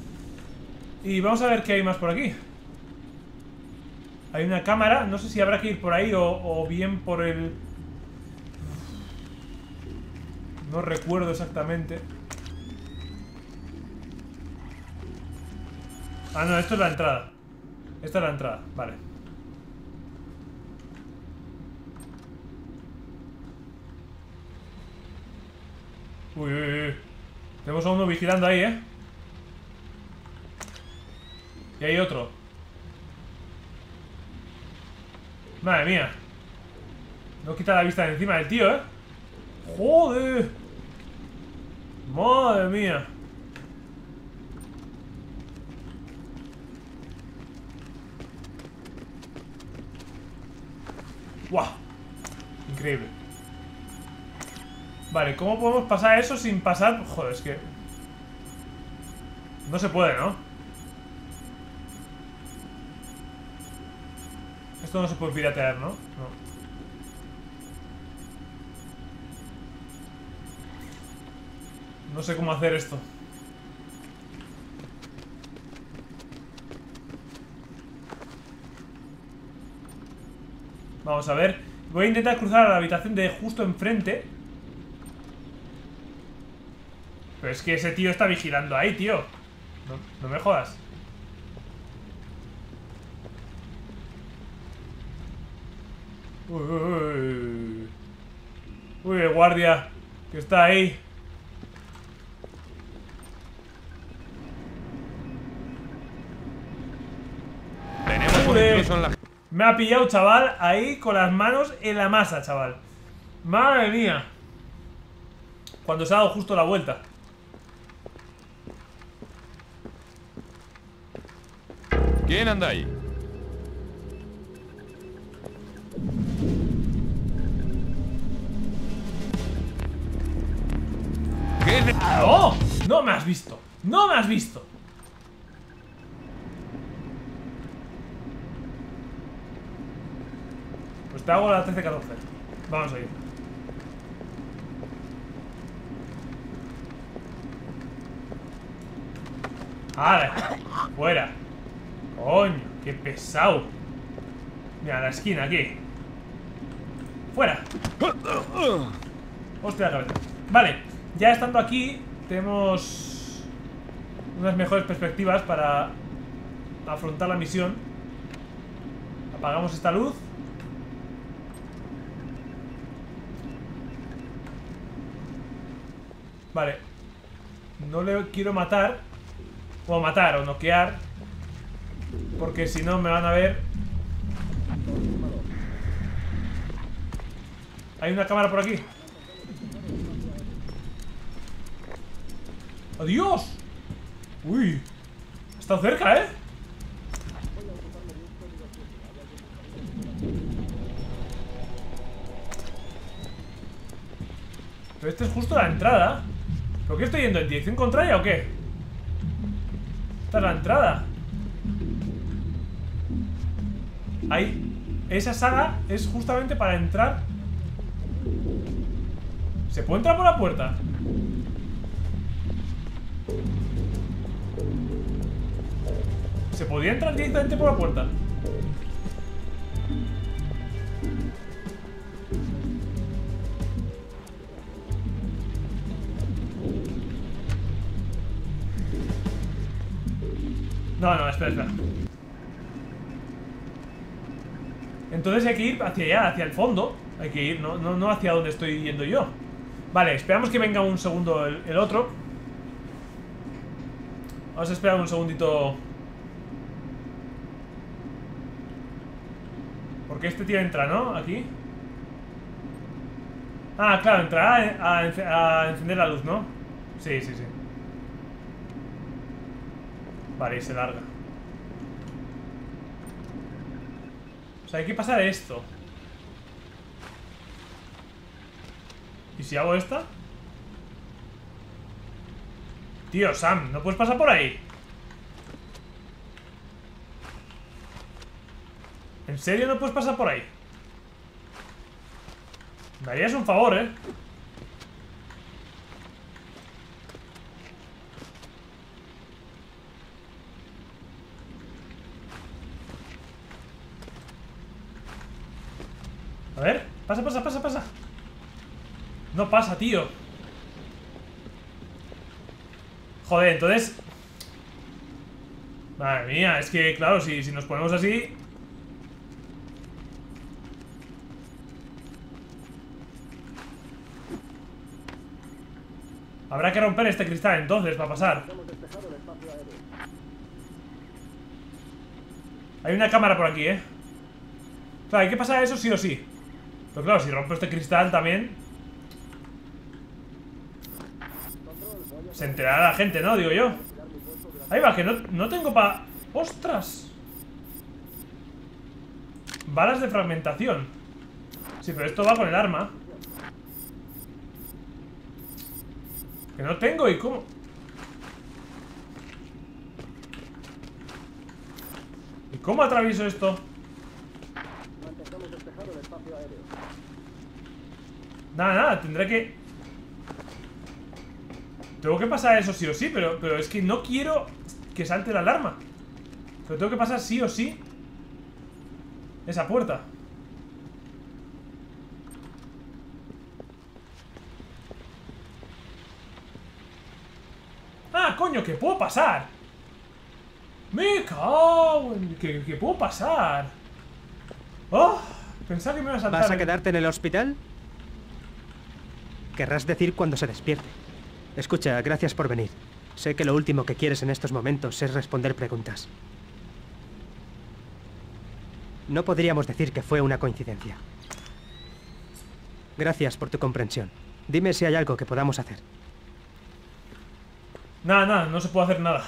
Y vamos a ver qué hay más por aquí. Hay una cámara. No sé si habrá que ir por ahí o, o bien por el... No recuerdo exactamente. Ah, no, esto es la entrada. Esta es la entrada, vale. Uy, uy, uy. Tenemos a uno vigilando ahí, ¿eh? Y hay otro. Madre mía. No quita la vista de encima del tío, ¿eh? ¡Joder! Madre mía. ¡Guau! Increíble. Vale, ¿cómo podemos pasar eso sin pasar? Joder, es que... no se puede, ¿no? Esto no se puede piratear, ¿no? No. No sé cómo hacer esto. Vamos a ver. Voy a intentar cruzar a la habitación de justo enfrente. Pero es que ese tío está vigilando ahí, tío. No, no me jodas. Uy, uy, uy, el guardia que está ahí. Me ha pillado, chaval, ahí con las manos en la masa, chaval. Madre mía. Cuando se ha dado justo la vuelta. ¿Quién anda ahí? ¿Qué es de... ¡Oh! No me has visto. No me has visto. Te hago la trece catorce. Vamos a ir. ¡Hala! ¡Fuera! ¡Coño! ¡Qué pesado! Mira, la esquina aquí. ¡Fuera! ¡Hostia, la cabeza! Vale, ya estando aquí, tenemos unas mejores perspectivas para afrontar la misión. Apagamos esta luz. Vale, no le quiero matar, o matar, o noquear, porque si no me van a ver. Hay una cámara por aquí. ¡Adiós! ¡Uy! Está cerca, ¿eh? Pero esta es justo la entrada. ¿Pero qué estoy yendo? ¿En dirección contraria o qué? Esta es la entrada. Ahí. Esa sala es justamente para entrar. ¿Se puede entrar por la puerta? ¿Se podía entrar directamente por la puerta? No, no, espera, espera. Entonces hay que ir hacia allá, hacia el fondo. Hay que ir, no, no, no hacia donde estoy yendo yo. Vale, esperamos que venga un segundo el, el otro. Vamos a esperar un segundito. Porque este tío entra, ¿no? Aquí. Ah, claro, entrará a, a, a encender la luz, ¿no? Sí, sí, sí. Vale, y se larga. O sea, hay que pasar esto. ¿Y si hago esta? Tío, Sam, ¿no puedes pasar por ahí? ¿En serio no puedes pasar por ahí? Me harías un favor, ¿eh? A ver, pasa, pasa, pasa, pasa. No pasa, tío. Joder, entonces. Madre mía, es que claro, si, si nos ponemos así. Habrá que romper este cristal entonces para pasar. Hay una cámara por aquí, eh. Claro, hay que pasar eso sí o sí. Pero claro, si rompo este cristal también se enterará la gente, ¿no? Digo yo. Ahí va, que no, no tengo pa... ¡Ostras! Balas de fragmentación. Sí, pero esto va con el arma. Que no tengo, ¿y cómo? ¿Y cómo atravieso esto? Nada, nada, tendré que... Tengo que pasar eso sí o sí, pero, pero es que no quiero que salte la alarma. Pero tengo que pasar sí o sí esa puerta. ¡Ah, coño! ¡Que puedo pasar! ¡Me cago en... que, que puedo pasar! ¡Oh! Pensaba que me iba a saltar. ¿Vas a quedarte en el hospital? Querrás decir cuando se despierte. Escucha, gracias por venir. Sé que lo último que quieres en estos momentos es responder preguntas. No podríamos decir que fue una coincidencia. Gracias por tu comprensión. Dime si hay algo que podamos hacer. Nada, nada, no se puede hacer nada.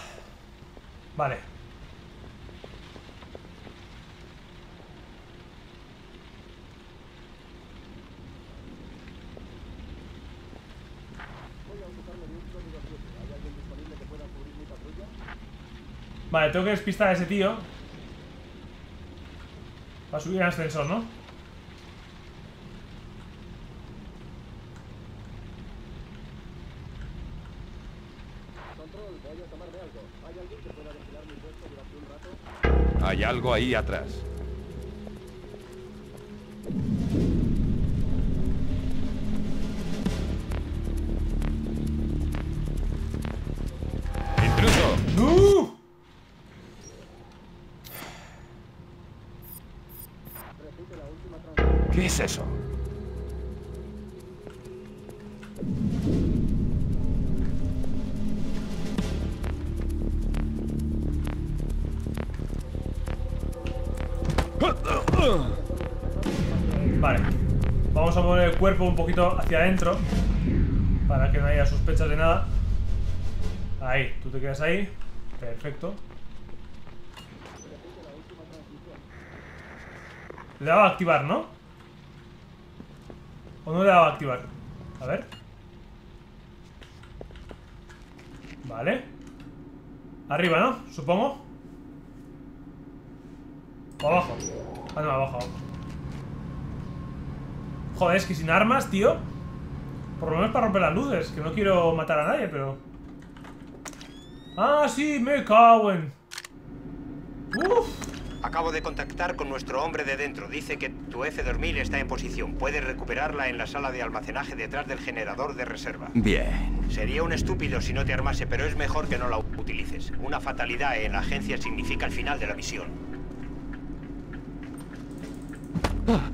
Vale. Vale, tengo que despistar a ese tío. Va a subir al ascensor, ¿no? Hay algo ahí atrás. ¡Intruso! ¡Uh! ¿Qué es eso? Vale, vamos a mover el cuerpo un poquito hacia adentro para que no haya sospechas de nada. Ahí, tú te quedas ahí. Perfecto. Le daba a activar, ¿no? ¿O no le daba a activar? A ver. Vale. Arriba, ¿no? Supongo. O abajo. Ah, no, abajo. Joder, es que sin armas, tío. Por lo menos para romper las luces. Que no quiero matar a nadie, pero... Ah, sí, me cago en... Uff. Acabo de contactar con nuestro hombre de dentro. Dice que tu F dos mil está en posición. Puedes recuperarla en la sala de almacenaje detrás del generador de reserva. Bien. Sería un estúpido si no te armase, pero es mejor que no la utilices. Una fatalidad en la agencia significa el final de la misión. Ah.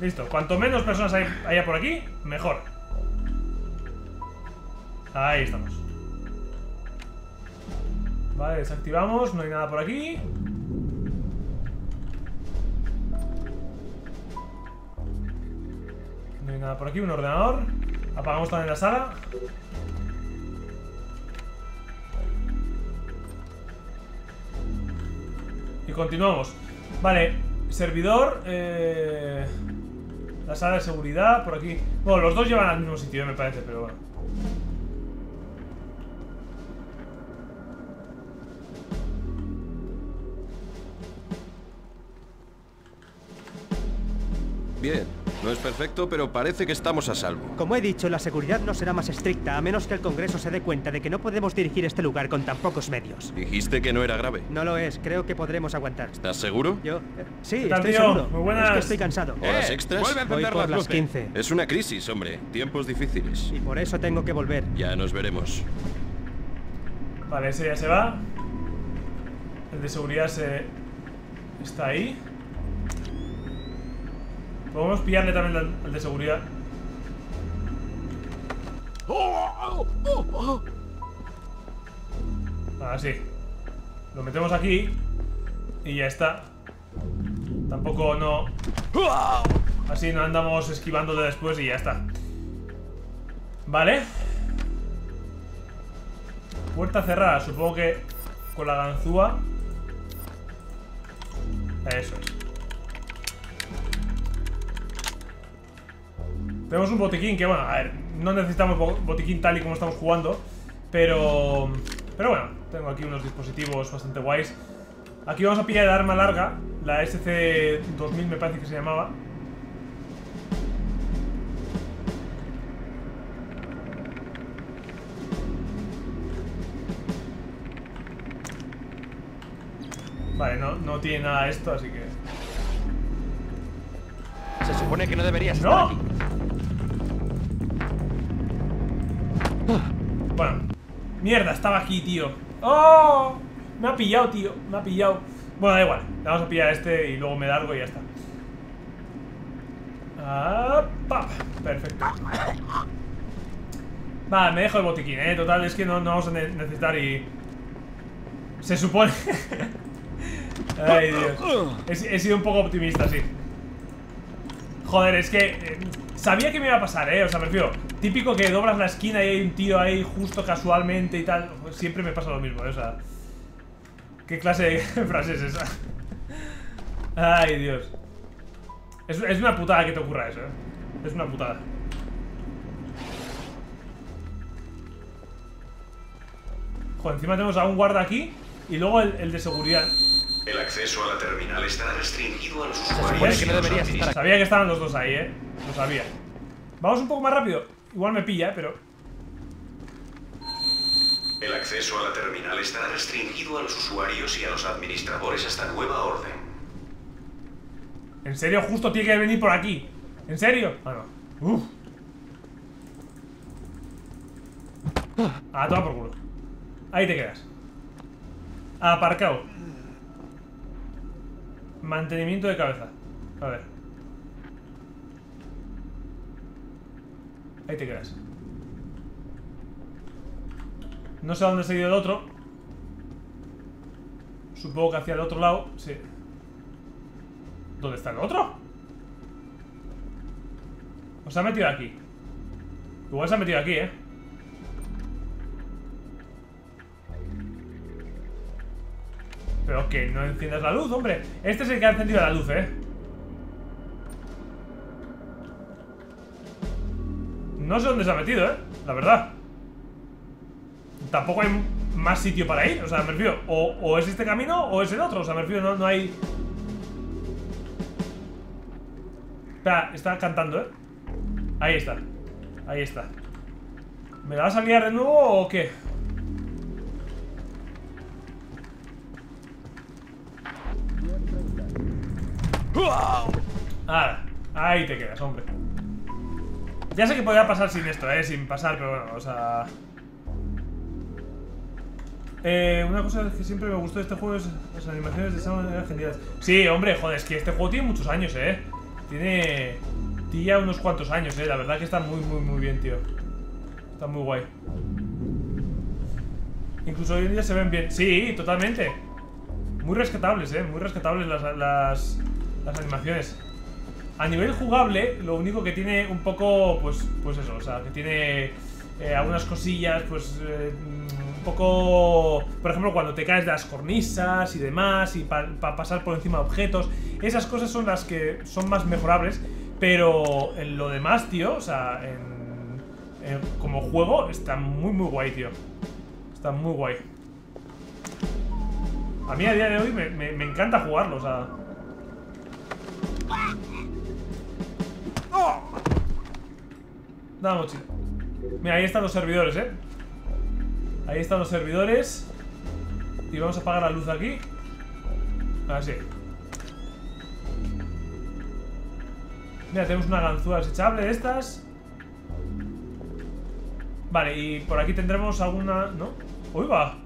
Listo. Cuanto menos personas hay, haya por aquí, mejor. Ahí estamos. Vale, desactivamos, no hay nada por aquí. No hay nada por aquí, un ordenador. Apagamos también la sala. Y continuamos. Vale, servidor, eh, la sala de seguridad, por aquí. Bueno, los dos llevan al mismo sitio, me parece, pero bueno. Bien, no es perfecto, pero parece que estamos a salvo. Como he dicho, la seguridad no será más estricta, a menos que el Congreso se dé cuenta de que no podemos dirigir este lugar con tan pocos medios. Dijiste que no era grave. No lo es, creo que podremos aguantar. ¿Estás seguro? Yo... Eh, sí, estoy tío? seguro. Muy buenas. Es que estoy cansado. Eh, ¿Horas extras? Vuelve a encender por las quince. Es una crisis, hombre. Tiempos difíciles. Y por eso tengo que volver. Ya nos veremos. Vale, ese ya se va. El de seguridad se... está ahí. Podemos pillarle también al de seguridad. Así. Lo metemos aquí. Y ya está. Tampoco no... Así no andamos esquivando de después y ya está. Vale. Puerta cerrada. Supongo que con la ganzúa. Eso es. Tenemos un botiquín que, bueno, a ver, no necesitamos botiquín tal y como estamos jugando, pero... Pero bueno, tengo aquí unos dispositivos bastante guays. Aquí vamos a pillar el arma larga, la S C dos mil me parece que se llamaba. Vale, no, no tiene nada esto, así que... Se supone que no deberías ¡No! estar aquí. Bueno. Mierda, estaba aquí, tío. ¡Oh! Me ha pillado, tío. Me ha pillado. Bueno, da igual. Vamos a pillar este y luego me largo y ya está. Ah, pap. Perfecto. Vale, me dejo el botiquín, eh. Total, es que no, no vamos a necesitar y... Se supone... Ay, Dios. He, he sido un poco optimista, sí. Joder, es que... Eh, sabía que me iba a pasar, ¿eh? O sea, me refiero... Típico que doblas la esquina y hay un tío ahí justo casualmente y tal. Siempre me pasa lo mismo, ¿eh? O sea... ¿Qué clase de frase es esa? Ay, Dios. Es, es una putada que te ocurra eso, ¿eh? Es una putada. Joder, encima tenemos a un guarda aquí y luego el, el de seguridad... El acceso a la terminal está restringido a los usuarios. Se supone que no estar. Sabía que estaban los dos ahí, eh. Lo sabía. Vamos un poco más rápido. Igual me pilla, pero... El acceso a la terminal está restringido a los usuarios y a los administradores hasta nueva orden. ¿En serio? Justo tiene que venir por aquí. ¿En serio? Ah, no. Uf. Ah, toma por culo. Ahí te quedas. Aparcado. Mantenimiento de cabeza. A ver. Ahí te quedas. No sé a dónde se ha ido el otro. Supongo que hacia el otro lado. Sí. ¿Dónde está el otro? O se ha metido aquí. Igual se ha metido aquí, eh. Pero que no enciendas la luz, hombre. Este es el que ha encendido la luz, eh. No sé dónde se ha metido, eh. La verdad. Tampoco hay más sitio para ir. O sea, me refiero. O, o es este camino o es el otro. O sea, me refiero, no, no hay... Espera, está cantando, eh. Ahí está. Ahí está. ¿Me la vas a liar de nuevo o qué? Ahora, ahí te quedas, hombre. Ya sé que podría pasar sin esto, eh, sin pasar, pero bueno, o sea... Eh, una cosa que siempre me gustó de este juego es las animaciones de Sam eran geniales. Sí, hombre, joder, es que este juego tiene muchos años, eh. Tiene... Tiene ya unos cuantos años, eh, la verdad que está muy, muy, muy bien, tío. Está muy guay. Incluso hoy en día se ven bien. Sí, totalmente. Muy rescatables, eh, muy rescatables las... las... Las animaciones. A nivel jugable, lo único que tiene un poco, pues, pues eso, o sea, que tiene eh, algunas cosillas, pues, eh, un poco... Por ejemplo, cuando te caes de las cornisas y demás, y para pa pasar por encima de objetos, esas cosas son las que son más mejorables, pero en lo demás, tío, o sea, en, en, como juego, está muy, muy guay, tío. Está muy guay. A mí a día de hoy me, me, me encanta jugarlo, o sea... Da la mochila. Mira, ahí están los servidores, eh. Ahí están los servidores. Y vamos a apagar la luz aquí. Así. Mira, tenemos una ganzúa desechable de estas. Vale, y por aquí tendremos alguna... ¿No? ¡Uy, va!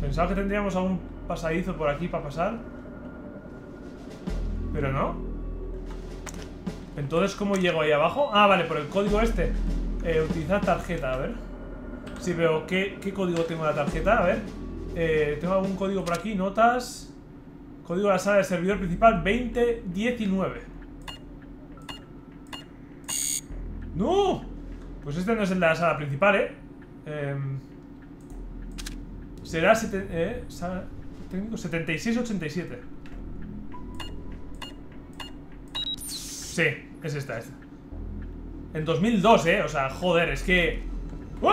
Pensaba que tendríamos algún pasadizo por aquí para pasar. Pero no. Entonces, ¿cómo llego ahí abajo? Ah, vale, por el código este. eh, Utilizar tarjeta, a ver. Sí, pero ¿qué, qué código tengo la tarjeta? A ver, eh, tengo algún código por aquí. Notas. Código de la sala de servidor principal veinte diecinueve. ¡No! Pues este no es el de la sala principal, eh, eh será sete, eh, sala, técnico setenta y seis ochenta y siete. Sí, es esta, esta. En dos mil dos, eh, o sea, joder, es que... ¡Uh!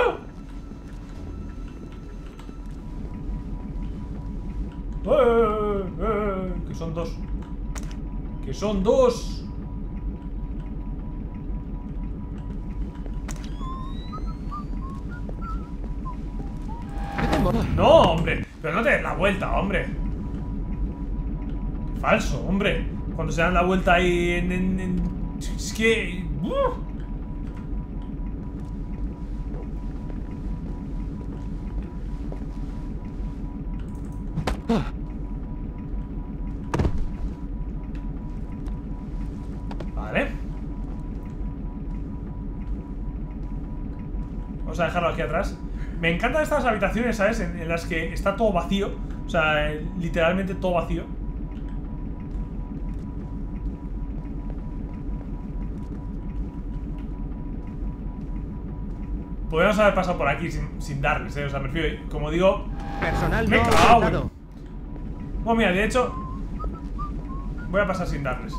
¡Eh, eh! Que son dos. Que son dos. No, hombre, pero no te des la vuelta, hombre. Qué falso, hombre. Cuando se dan la vuelta ahí en... en, en es que... Uh. Vale. Vamos a dejarlo aquí atrás. Me encantan estas habitaciones, ¿sabes? En, en las que está todo vacío. O sea, literalmente todo vacío. Podríamos haber pasado por aquí sin, sin darles, ¿eh? O sea, me refiero, como digo... Personal me he clavado. Bueno, mira, de hecho voy a pasar sin darles.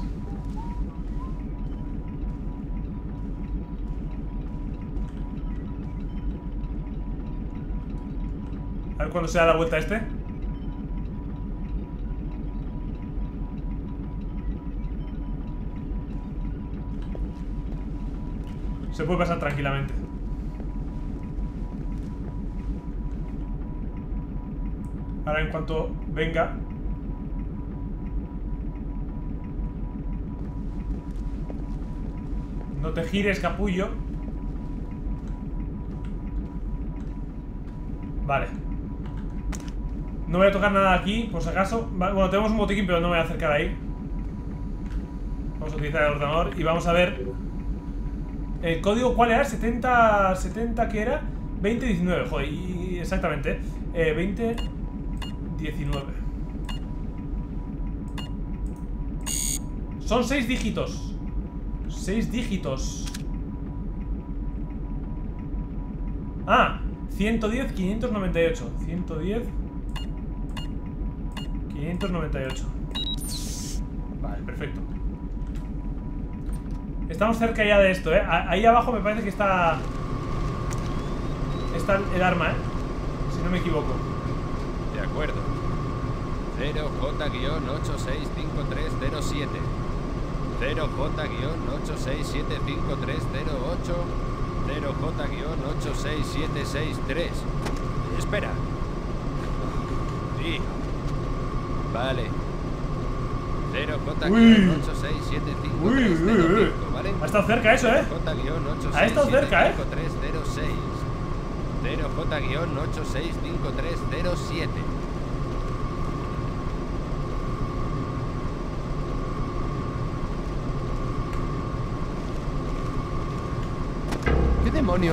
A ver cuándo se da la vuelta este. Se puede pasar tranquilamente. Ahora en cuanto venga. No te gires, capullo. Vale. No voy a tocar nada aquí, por si acaso. Bueno, tenemos un botiquín, pero no me voy a acercar ahí. Vamos a utilizar el ordenador y vamos a ver. El código, ¿cuál era? setenta, setenta, ¿qué era? veinte diecinueve, joder, y exactamente. Eh, veinte diecinueve. Son seis dígitos. Seis dígitos. Ah, ciento diez, quinientos noventa y ocho. ciento diez, quinientos noventa y ocho. Vale, perfecto. Estamos cerca ya de esto, eh. Ahí abajo me parece que está. Está el arma, eh. Si no me equivoco. De acuerdo. cero J ocho seis cinco tres cero siete. cero J ocho seis siete cinco tres cero ocho, cero J ocho seis siete seis tres. Espera. Sí. Vale. cero J ocho seis siete cinco tres cero cinco, ¿vale? Ha estado cerca eso, ¿eh? Ha estado cerca, ¿eh? cero J ocho seis cinco tres cero siete.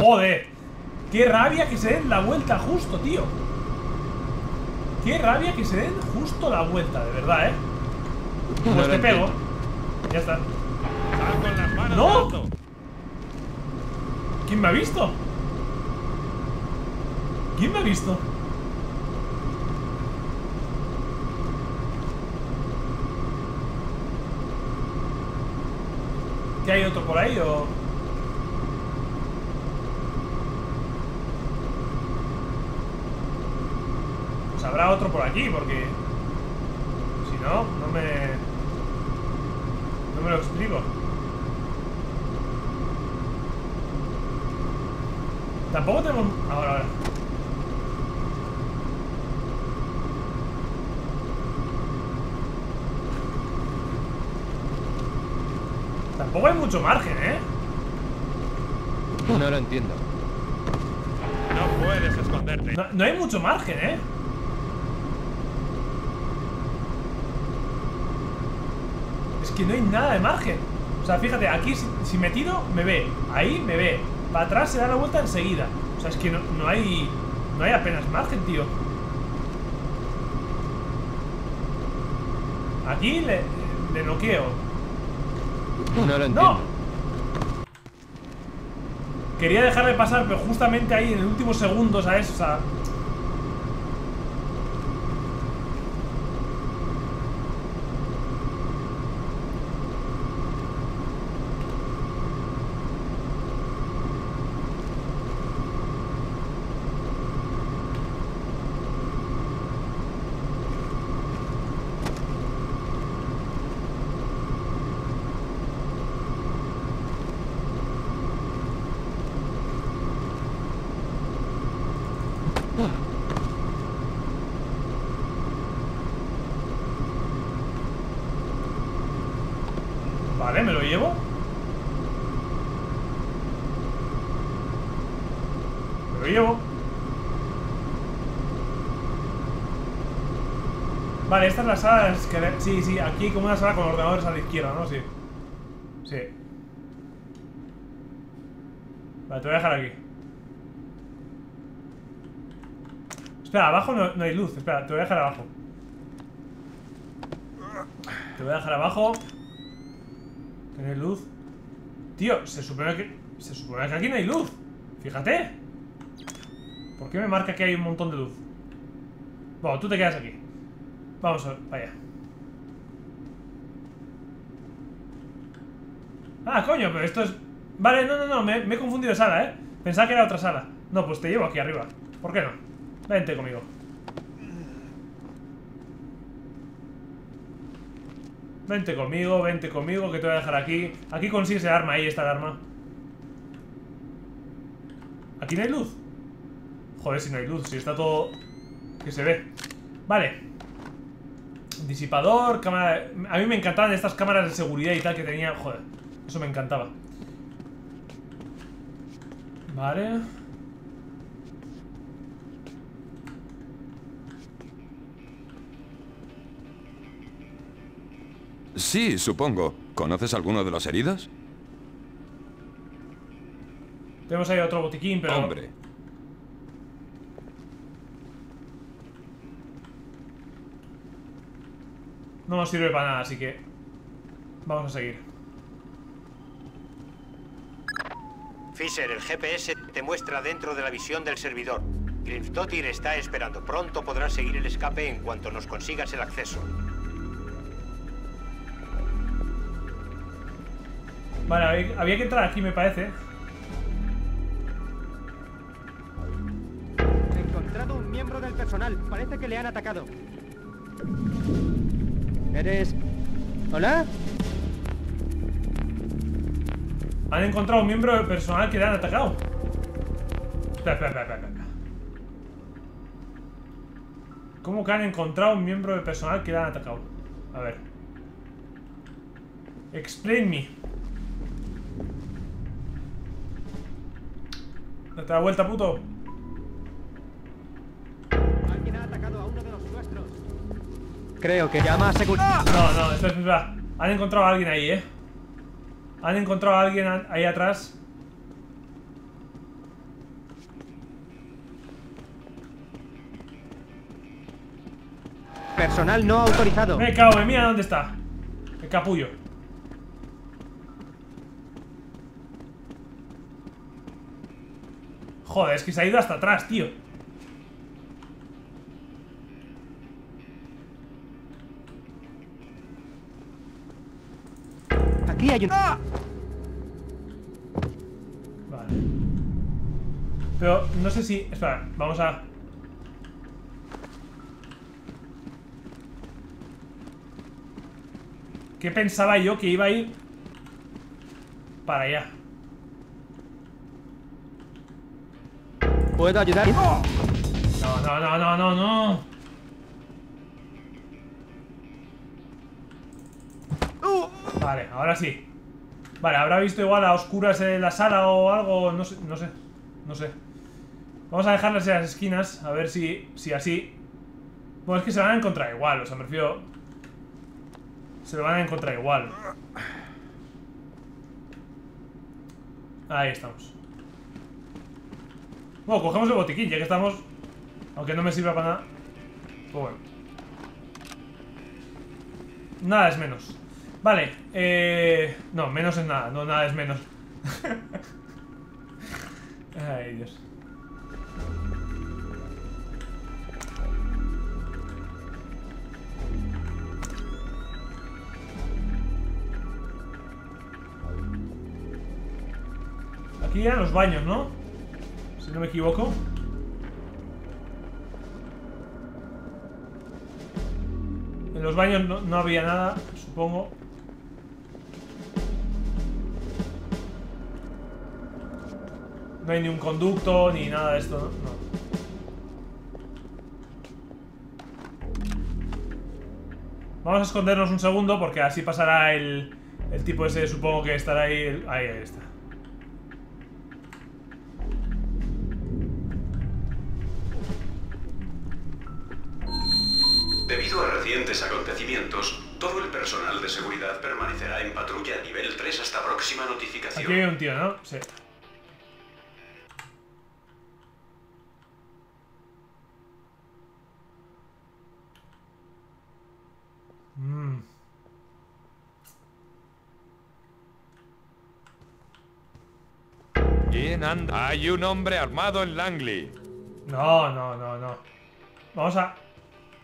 Joder, qué rabia que se den la vuelta justo, tío. Qué rabia que se den justo la vuelta, de verdad, eh. Pues te pego. Ya está. ¡No! ¿Quién me ha visto? ¿Quién me ha visto? ¿Qué hay otro por ahí o...? Habrá otro por aquí, porque si no, no me no me lo explico. Tampoco tenemos... Ahora, ahora. Tampoco hay mucho margen, ¿eh? No lo entiendo. No puedes esconderte. No, no hay mucho margen, ¿eh? Que no hay nada de margen. O sea, fíjate, aquí si, si me tiro, me ve. Ahí me ve. Para atrás se da la vuelta enseguida. O sea, es que no, no hay... No hay apenas margen, tío. Aquí le, le noqueo. No lo entiendo. ¡No! Quería dejarle pasar, pero justamente ahí en el último segundo, ¿sabes? O sea... Vale, me lo llevo. Me lo llevo. Vale, esta es la sala. Sí, sí, aquí como una sala con ordenadores a la izquierda, ¿no? Sí. Sí. Vale, te voy a dejar aquí. Espera, abajo no, no hay luz. Espera, te voy a dejar abajo. Te voy a dejar abajo. ¿Tener luz? Tío, se supone que... Se supone que aquí no hay luz. Fíjate. ¿Por qué me marca que hay un montón de luz? Bueno, tú te quedas aquí. Vamos a ver, vaya. Ah, coño, pero esto es... Vale, no, no, no, me, me he confundido de sala, ¿eh? Pensaba que era otra sala. No, pues te llevo aquí arriba. ¿Por qué no? Vente conmigo. Vente conmigo, vente conmigo, que te voy a dejar aquí. Aquí consigues el arma, ahí está el arma. ¿Aquí no hay luz? Joder, si no hay luz, si está todo... Que se ve. Vale. Disipador, cámara... A mí me encantaban estas cámaras de seguridad y tal que tenía... Joder, eso me encantaba. Vale. Sí, supongo. ¿Conoces alguno de los heridos? Tenemos ahí otro botiquín, pero... Hombre. No nos sirve para nada, así que... Vamos a seguir. Fisher, el G P S te muestra dentro de la visión del servidor. Dottir está esperando. Pronto podrás seguir el escape en cuanto nos consigas el acceso. Vale, había que entrar aquí, me parece. He encontrado un miembro del personal. Parece que le han atacado. ¿Eres...? ¿Hola? Han encontrado un miembro del personal que le han atacado. Espera, espera, espera, espera. ¿Cómo que han encontrado un miembro del personal que le han atacado? A ver. Explain me. Date la vuelta, puto. Alguien ha atacado a uno de los nuestros. Creo que llama a seguridad. No, no, espera, espera. Han encontrado a alguien ahí, eh. Han encontrado a alguien ahí atrás. Personal no autorizado. Me cago en mira dónde está. El capullo. Joder, es que se ha ido hasta atrás, tío. Aquí hay un... ¡Ah! Vale. Pero no sé si... Espera, vamos a... ¿Qué pensaba yo que iba a ir para allá? ¿Puedo ayudar? ¡Oh! No, no, no, no, no, no. Vale, ahora sí. Vale, habrá visto igual a oscuras en la sala o algo, no sé, no sé, no sé. Vamos a dejarlas en las esquinas, a ver si, si así... Bueno, es que se van a encontrar igual, o sea, me refiero... Se lo van a encontrar igual. Ahí estamos. Bueno, cogemos el botiquín, ya que estamos... Aunque no me sirva para nada. Pues bueno. Nada es menos. Vale, eh... No, menos es nada, no, nada es menos. Ay, Dios. Aquí eran los baños, ¿no? Si no me equivoco. En los baños no, no había nada, supongo. No hay ni un conducto, ni nada de esto, ¿no? No. Vamos a escondernos un segundo porque así pasará el, El tipo ese supongo que estará ahí. El... Ahí, ahí está. Debido a recientes acontecimientos, todo el personal de seguridad permanecerá en patrulla nivel tres hasta próxima notificación. Aquí hay un tío, ¿no? Sí. Mm. ¿Quién anda? Hay un hombre armado en Langley. No, no, no, no. Vamos a...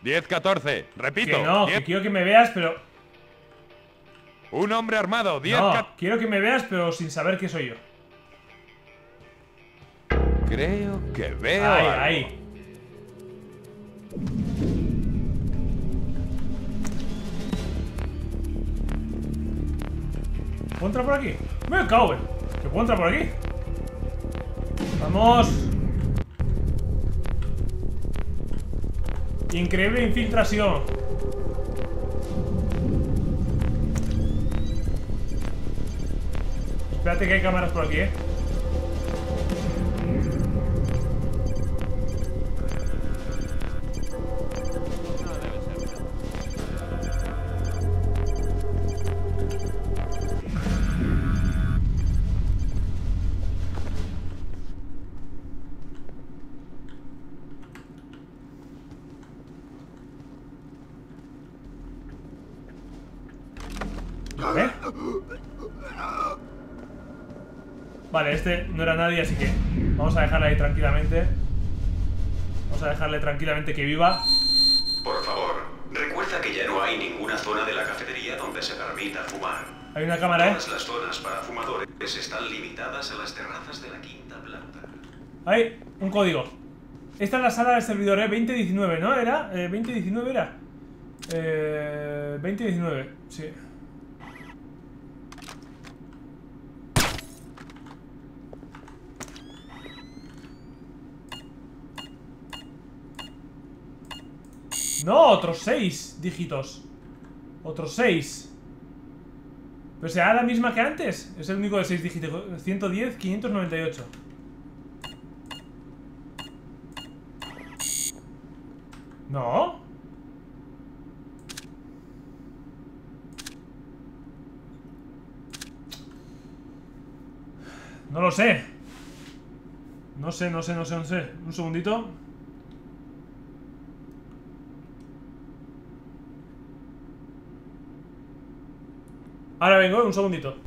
diez catorce, repito. Que no, diez... que quiero que me veas, pero... Un hombre armado, diez... No, quiero que me veas, pero sin saber que soy yo. Creo que veo ahí, algo. Ahí. ¿Puedo entrar por aquí? Me cago en... ¿Que puedo entrar por aquí? ¡Vamos! Increíble infiltración. Espérate que hay cámaras por aquí, eh. Vale, este no era nadie, así que vamos a dejarle ahí tranquilamente. Vamos a dejarle tranquilamente que viva. Por favor, recuerda que ya no hay ninguna zona de la cafetería donde se permita fumar. Hay una cámara, ¿eh? Todas las zonas para fumadores están limitadas a las terrazas de la quinta planta. Hay un código. Esta es la sala del servidor, ¿eh? veinte diecinueve, ¿no? ¿Era? Eh, ¿veinte diecinueve era? Eh, veinte diecinueve, sí. No, otros seis dígitos. Otros seis. Pero será la misma que antes. Es el único de seis dígitos. ciento diez, quinientos noventa y ocho. No. No lo sé. No sé, no sé, no sé, no sé. Un segundito. Ahora vengo, un segundito.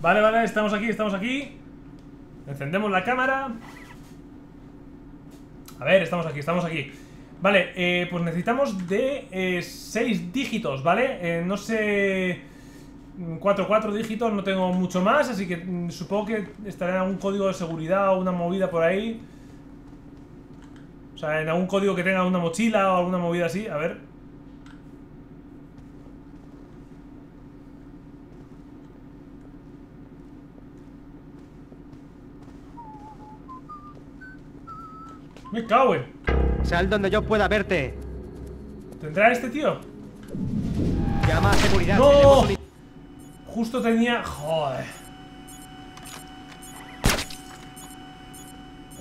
Vale, vale, estamos aquí, estamos aquí. Encendemos la cámara. A ver, estamos aquí, estamos aquí. Vale, eh, pues necesitamos de seis eh, dígitos, ¿vale? Eh, no sé... cuatro, cuatro dígitos, no tengo mucho más. Así que mm, supongo que estará en algún código de seguridad o una movida por ahí. O sea, en algún código que tenga una mochila o alguna movida así, a ver. Me cago en. Sal donde yo pueda verte. ¿Tendrá este tío? Llama a seguridad. ¡No! Justo tenía... Joder.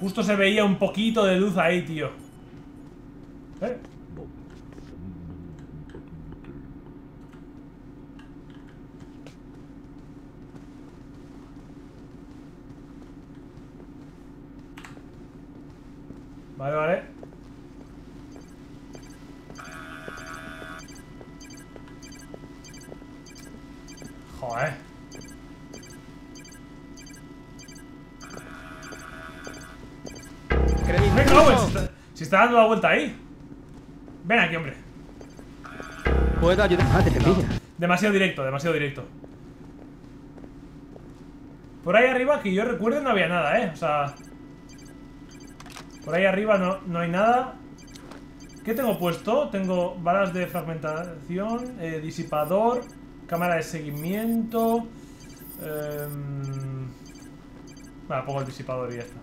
Justo se veía un poquito de luz ahí, tío. ¿Eh? Vale, vale. Joder. Me cago en... Se está, se está dando la vuelta ahí. Ven aquí, hombre. Puedo ayudar. Ah, te pilla. Demasiado directo, demasiado directo. Por ahí arriba, que yo recuerdo, no había nada, eh. O sea... Por ahí arriba no, no hay nada. ¿Qué tengo puesto? Tengo balas de fragmentación, eh, disipador, cámara de seguimiento. Eh... Vale, pongo el disipador y ya está.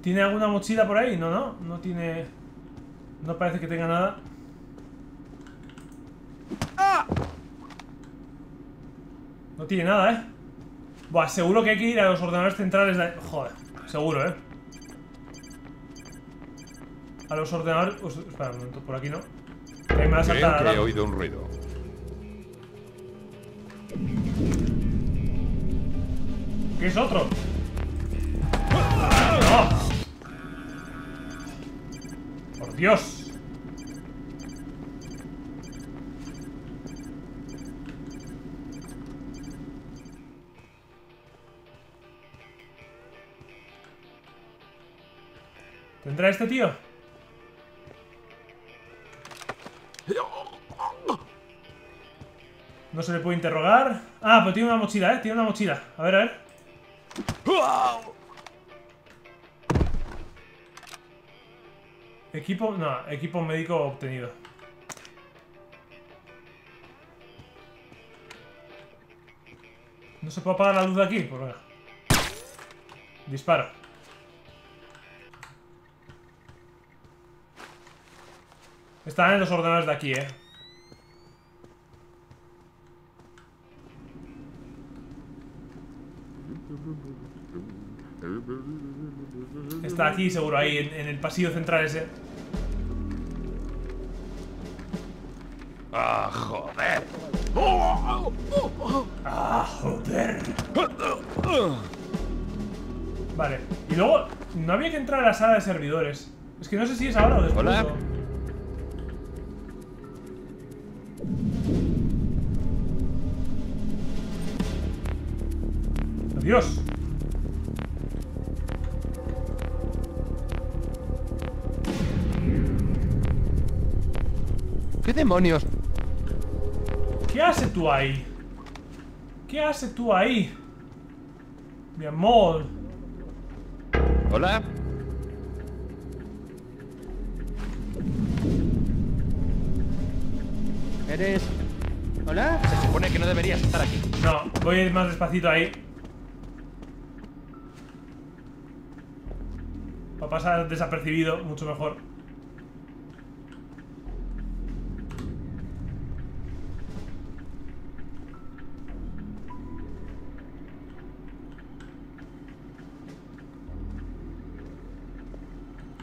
¿Tiene alguna mochila por ahí? No, no, no tiene... No parece que tenga nada. No tiene nada, ¿eh? Buah, seguro que hay que ir a los ordenadores centrales de... Joder, seguro, ¿eh? A los ordenadores... Espera un momento, por aquí no. Ahí me va a saltar. Creo que he oído un ruido. ¿Qué es otro? ¡No! ¡Por Dios! ¿Tendrá este tío? No se le puede interrogar. Ah, pero tiene una mochila, eh. Tiene una mochila. A ver, a ver. Equipo... No, equipo médico obtenido. ¿No se puede apagar la luz de aquí? Pues venga. Disparo. Están en los ordenadores de aquí, eh. Está aquí, seguro, ahí, en, en el pasillo central ese. ¡Ah, joder! ¡Ah, joder! Vale, y luego, no había que entrar a la sala de servidores. Es que no sé si es ahora o después. Hola. ¡Adiós! ¿Qué demonios? ¿Qué haces tú ahí? ¿Qué haces tú ahí? Mi amor. Hola. ¿Eres...? ¿Hola? Se supone que no deberías estar aquí. No, voy a ir más despacito ahí. Para pasar desapercibido, mucho mejor.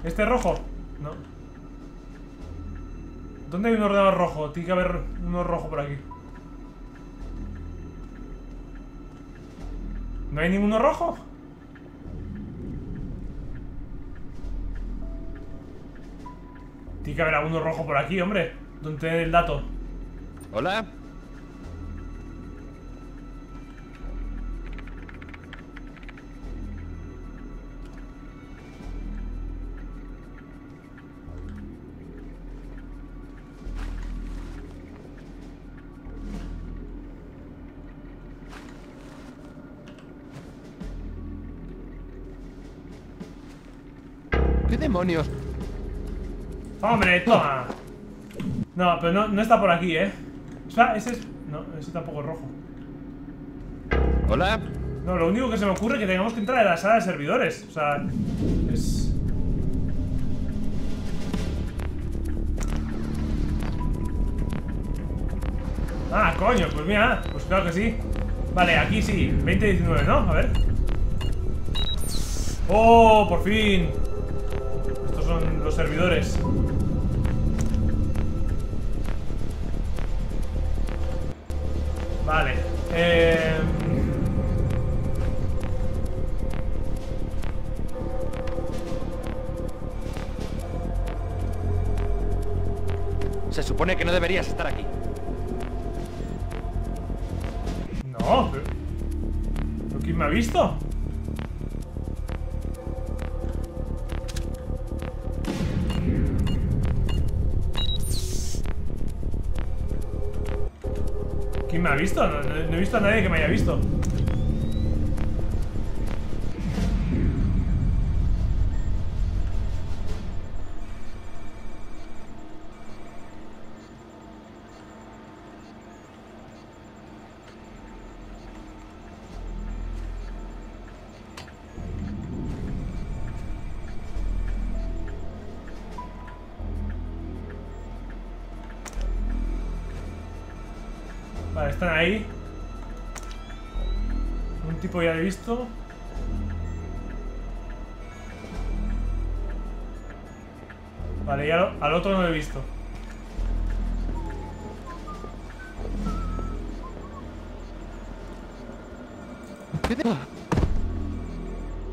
¿Este rojo? No. ¿Dónde hay un ordenador rojo? Tiene que haber uno rojo por aquí. ¿No hay ninguno rojo? Tiene que haber alguno rojo por aquí, hombre. ¿Dónde tiene el dato? Hola. ¡Demonios! ¡Hombre, toma! No, pero no, no está por aquí, ¿eh? Espera, ese es... No, ese tampoco es rojo. Hola. No, lo único que se me ocurre es que tengamos que entrar a la sala de servidores. O sea, es... Ah, coño, pues mira, pues claro que sí. Vale, aquí sí, veinte diecinueve, ¿no? A ver. ¡Oh, por fin! Estos son los servidores. Vale, eh... Se supone que no deberías estar aquí. No, pero... ¿Pero quién me ha visto? ¿Quién me ha visto? No, no, no he visto a nadie que me haya visto. Están ahí. Un tipo ya lo he visto. Vale, ya lo, al otro no lo he visto.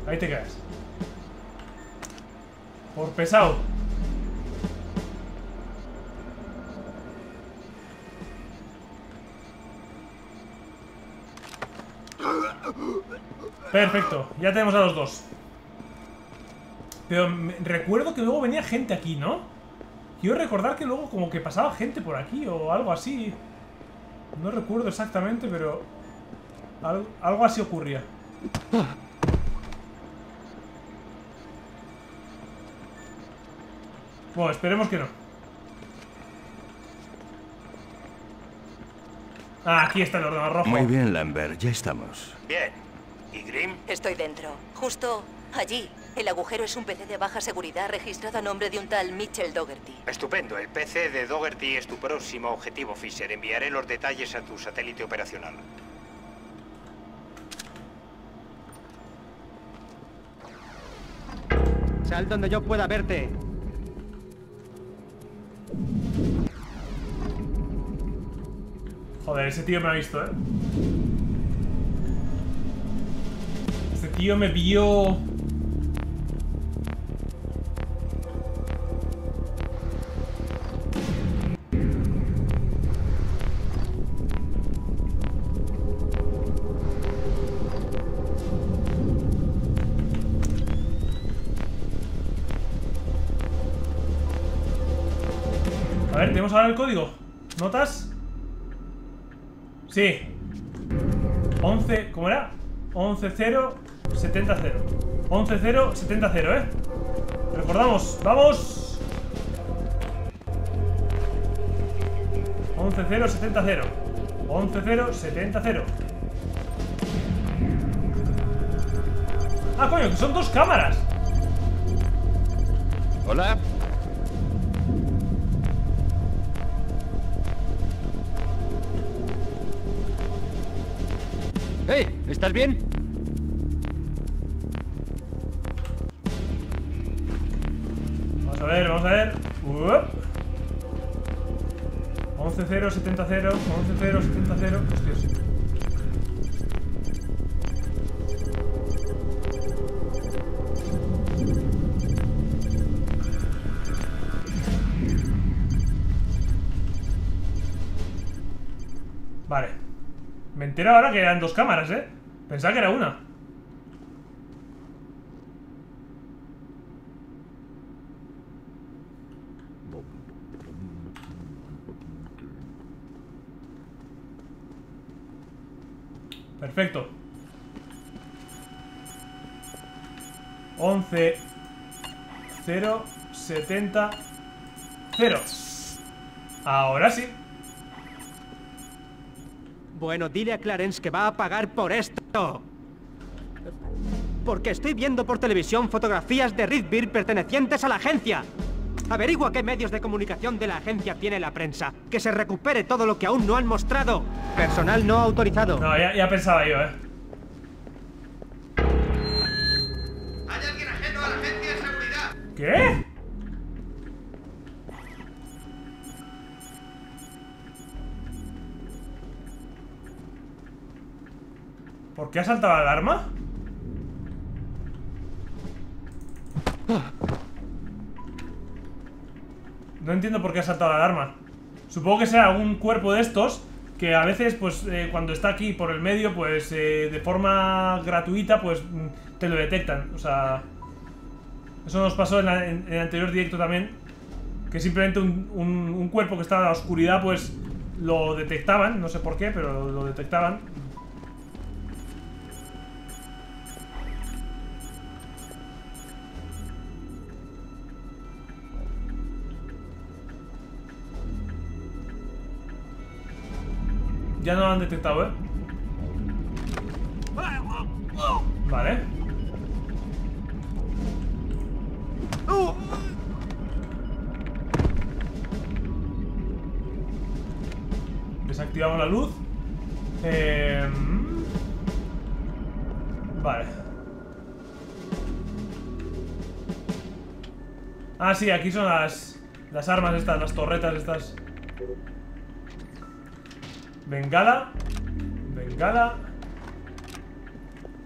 Ahí te quedas. Por pesado. Perfecto, ya tenemos a los dos. Pero me, recuerdo que luego venía gente aquí, ¿no? Quiero recordar que luego como que pasaba gente por aquí o algo así. No recuerdo exactamente, pero... Algo, algo así ocurría. Bueno, esperemos que no. Ah, aquí está el ordenador rojo. Muy bien, Lambert, ya estamos. Bien. ¿Y Grimm? Estoy dentro. Justo allí. El agujero es un P C de baja seguridad registrado a nombre de un tal Mitchell Dougherty. Estupendo. El P C de Dougherty es tu próximo objetivo, Fisher. Enviaré los detalles a tu satélite operacional. Sal donde yo pueda verte. Joder, ese tío me ha visto, ¿eh? Tío, me vio. A ver, tenemos ahora el código. ¿Notas? Sí. once, ¿cómo era? once cero setenta cero. once cero setenta cero, ¿eh? Recordamos, vamos. once cero setenta cero. once cero setenta cero. Ah, coño, que son dos cámaras. Hola. Hey, ¿estás bien? A ver, vamos a ver. once cero setenta cero, once cero setenta cero. Hostias. Vale. Me entero ahora que eran dos cámaras, ¿eh? Pensaba que era una. Perfecto. once cero setenta cero. Ahora sí. Bueno, dile a Clarence que va a pagar por esto. Porque estoy viendo por televisión fotografías de Rigby pertenecientes a la agencia. Averigua qué medios de comunicación de la agencia tiene la prensa. Que se recupere todo lo que aún no han mostrado. Personal no autorizado. No, ya, ya pensaba yo, eh. Hay alguien ajeno a la agencia de seguridad. ¿Qué? ¿Por qué ha saltado la alarma? No entiendo por qué ha saltado la alarma. Supongo que será algún cuerpo de estos que a veces, pues, eh, cuando está aquí por el medio, pues, eh, de forma gratuita, pues, te lo detectan. O sea, eso nos pasó en, la, en, en el anterior directo también, que simplemente un, un, un cuerpo que estaba en la oscuridad, pues, lo detectaban. No sé por qué, pero lo detectaban. Ya no lo han detectado, ¿eh? Vale. Desactivamos la luz. Eh... Vale. Ah, sí, aquí son las, las armas estas, las torretas estas. Bengala. Bengala.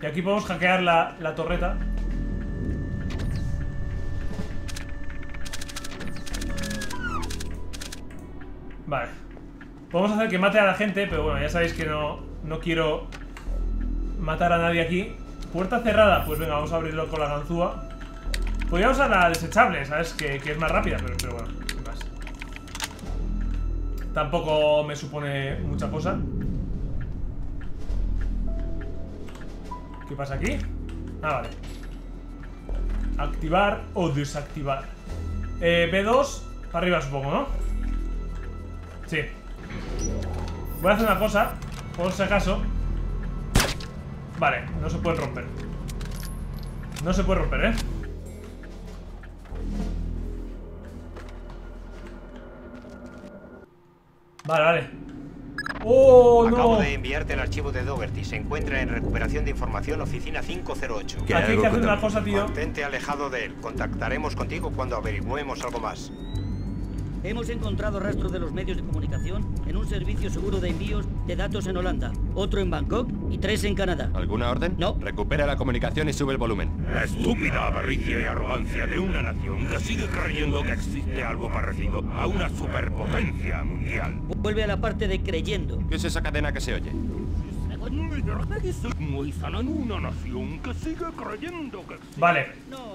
Y aquí podemos hackear la, la torreta. Vale. Podemos hacer que mate a la gente, pero bueno, ya sabéis que no, no quiero matar a nadie aquí. Puerta cerrada. Pues venga, vamos a abrirlo con la ganzúa. Podríamos usar la desechable, ¿sabes? Que, que es más rápida, pero, pero bueno. Tampoco me supone mucha cosa. ¿Qué pasa aquí? Ah, vale. Activar o desactivar. Eh, B dos para arriba, supongo, ¿no? Sí. Voy a hacer una cosa, por si acaso. Vale, no se puede romper. No se puede romper, ¿eh? Vale, vale. ¡Oh, no! Acabo de enviarte el archivo de Dougherty. Se encuentra en recuperación de información, oficina cinco cero ocho. Aquí hay que hacer una cosa, tío. Mantente alejado de él. Contactaremos contigo cuando averigüemos algo más. Hemos encontrado rastros de los medios de comunicación en un servicio seguro de envíos de datos en Holanda, otro en Bangkok y tres en Canadá. ¿Alguna orden? No. Recupera la comunicación y sube el volumen. La estúpida avaricia y arrogancia de una nación que sigue creyendo que existe algo parecido a una superpotencia mundial. Vuelve a la parte de creyendo. ¿Qué es esa cadena que se oye? Vale,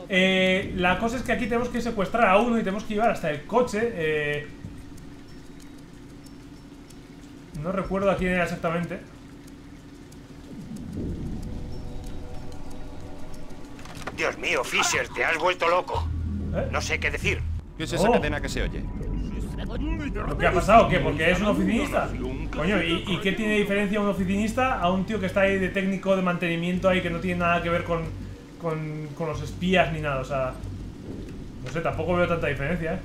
eh, la cosa es que aquí tenemos que secuestrar a uno y tenemos que llevar hasta el coche. eh, No recuerdo a quién era exactamente. Dios mío, Fisher, te has vuelto loco. ¿Eh? No sé qué decir. ¿Qué es esa oh. cadena que se oye? ¿Qué ha pasado? ¿Qué? ¿Porque es un oficinista? Coño, ¿y, ¿y qué tiene diferencia un oficinista a un tío que está ahí de técnico de mantenimiento ahí que no tiene nada que ver con, con, con los espías ni nada? O sea, no sé, tampoco veo tanta diferencia, ¿eh?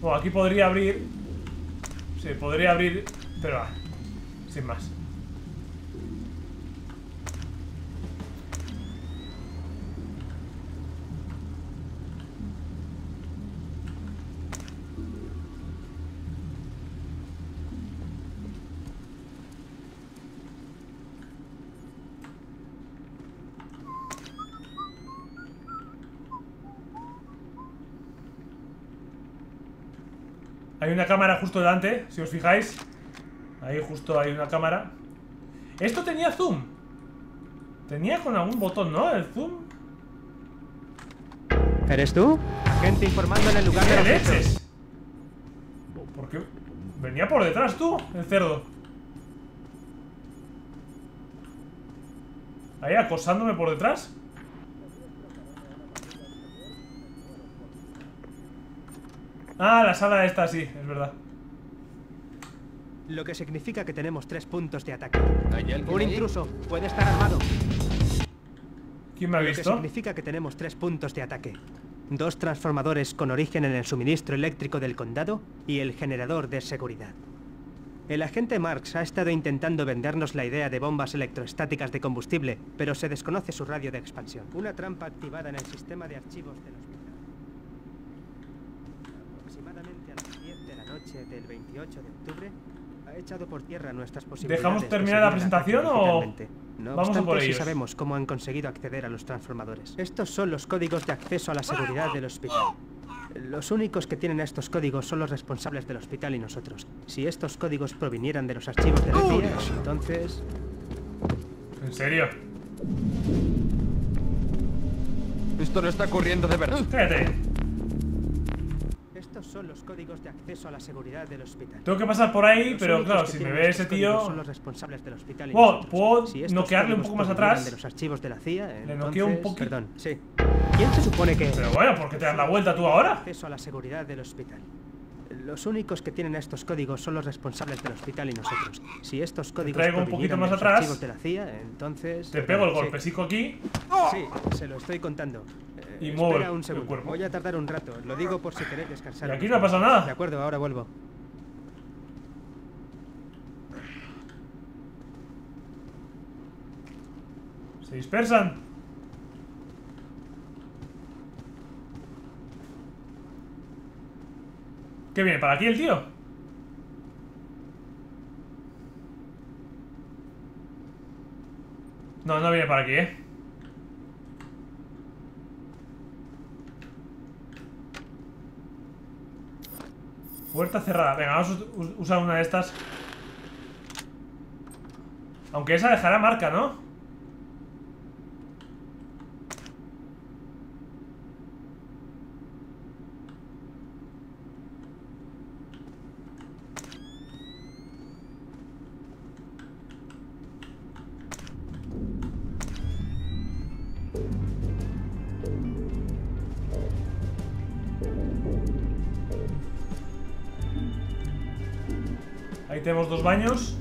Bueno, aquí podría abrir... Sí, podría abrir... Pero va, sin más. Hay una cámara justo delante, si os fijáis. Ahí justo hay una cámara. Esto tenía zoom. Tenía con algún botón, ¿no? El zoom. ¿Eres tú? Gente informando en el lugar de los hechos. ¿Por qué? Venía por detrás tú, el cerdo. Ahí acosándome por detrás. Ah, la sala esta, sí, es verdad. Lo que significa que tenemos tres puntos de ataque. ¿Hay alguien Un ahí? intruso puede estar armado. ¿Quién me ha visto? Lo que significa que tenemos tres puntos de ataque. Dos transformadores con origen en el suministro eléctrico del condado y el generador de seguridad. El agente Marx ha estado intentando vendernos la idea de bombas electroestáticas de combustible, pero se desconoce su radio de expansión. Una trampa activada en el sistema de archivos del hospital. Aproximadamente a las diez de la noche del veintiocho de octubre, ha echado por tierra nuestras posibilidades. ¿Dejamos terminar la presentación o...? No Vamos obstante, a por ellos. Sí sabemos cómo han conseguido acceder a los transformadores. Estos son los códigos de acceso a la seguridad del hospital. Los únicos que tienen estos códigos son los responsables del hospital y nosotros. Si estos códigos provinieran de los archivos de la C I A, entonces... ¿En serio? Esto no está ocurriendo de verdad. Cállate. Estos son los códigos de acceso a la seguridad del hospital. Tengo que pasar por ahí, los pero claro, si me ve ese tío... Son los responsables del hospital y wow, puedo si noquearle un poco más atrás. De los archivos de la C I A, entonces... Le noqueo un poquito. Perdón, sí. ¿Quién se supone que...? Pero bueno, ¿por qué te das la vuelta tú ahora? Acceso a la seguridad del hospital. Los únicos que tienen estos códigos son los responsables del hospital y nosotros. Si estos códigos te traigo un poquito más atrás de la C I A, entonces... Te pego el golpecico aquí. Sí, se lo estoy contando. Y muevo un segundo. El cuerpo. Voy a tardar un rato, lo digo por si queréis descansar. Y aquí no ha pasado nada. De acuerdo, ahora vuelvo. Se dispersan. ¿Qué viene? ¿Para aquí el tío? No, no viene para aquí, ¿eh? Puerta cerrada. Venga, vamos a usar una de estas. Aunque esa dejará marca, ¿no? Ahí tenemos dos baños.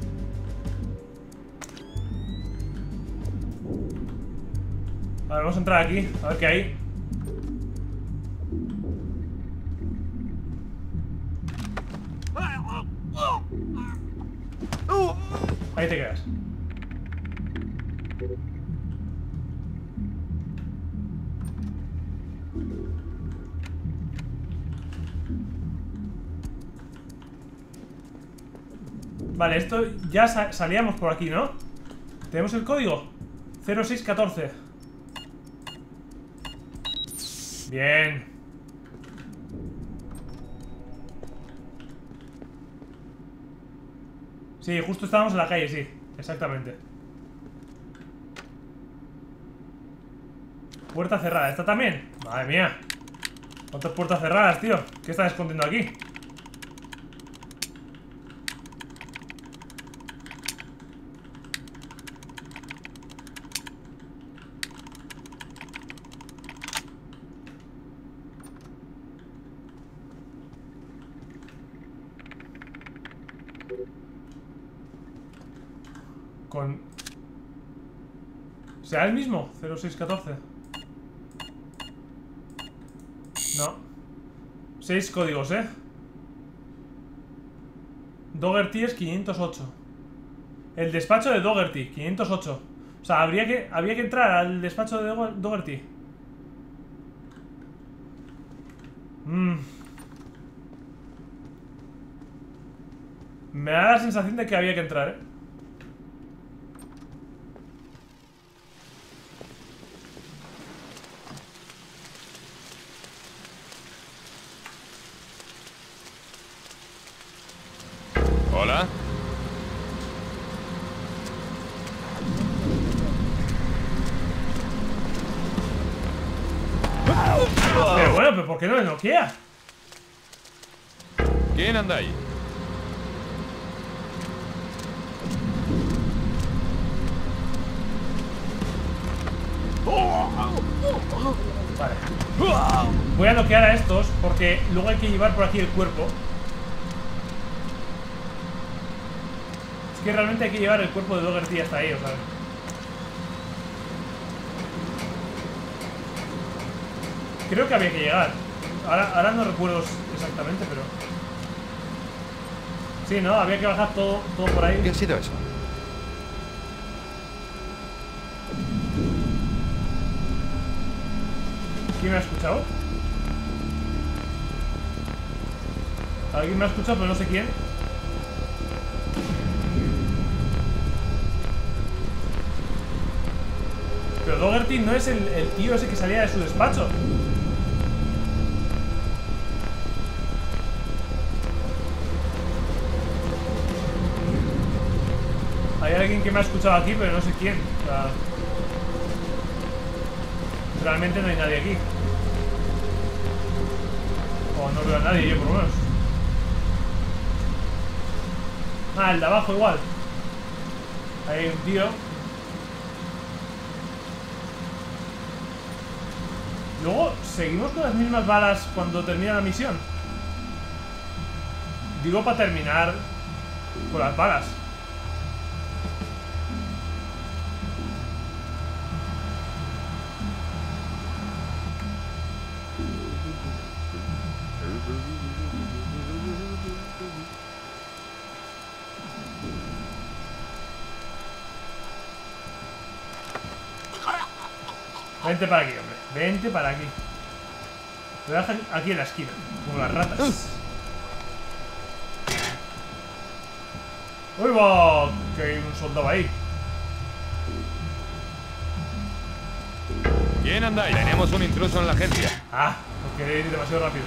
A ver, vamos a entrar aquí, a ver qué hay. Ahí te quedas. Vale, esto ya salíamos por aquí, ¿no? Tenemos el código cero seis uno cuatro. Bien. Sí, justo estábamos en la calle, sí. Exactamente. Puerta cerrada, ¿esta también? Madre mía. ¿Cuántas puertas cerradas, tío? ¿Qué estás escondiendo aquí? Con... ¿Será el mismo? cero seis uno cuatro. No. Seis códigos, ¿eh? Dougherty es quinientos ocho. El despacho de Dougherty, quinientos ocho. O sea, habría que, habría que entrar al despacho de Dougherty. Mmm... Me da la sensación de que había que entrar, ¿eh? Hola. Pero bueno, pero ¿por qué no me noquea? ¿Quién anda ahí? Vale. Voy a bloquear a estos porque luego hay que llevar por aquí el cuerpo. Es que realmente hay que llevar el cuerpo de Dougherty hasta ahí, o sea. Creo que había que llegar. Ahora, ahora no recuerdo exactamente, pero... Sí, ¿no? Había que bajar todo, todo por ahí. ¿Qué ha sido eso? ¿Quién me ha escuchado? Alguien me ha escuchado, pero no sé quién. Pero Dougherty no es el, el tío ese que salía de su despacho. Hay alguien que me ha escuchado aquí, pero no sé quién. O sea, realmente no hay nadie aquí. O no veo a nadie yo, por lo menos. Ah, el de abajo igual. Ahí hay un tío. Luego, ¿seguimos con las mismas balas cuando termina la misión? Digo, para terminar con las balas. Vente para aquí, hombre. Vente para aquí. Te voy a dejar aquí en la esquina, como las ratas. ¡Uy, va! Que hay un soldado ahí. ¿Quién andáis? Tenemos un intruso en la agencia. Ah, no queréis ir demasiado rápido.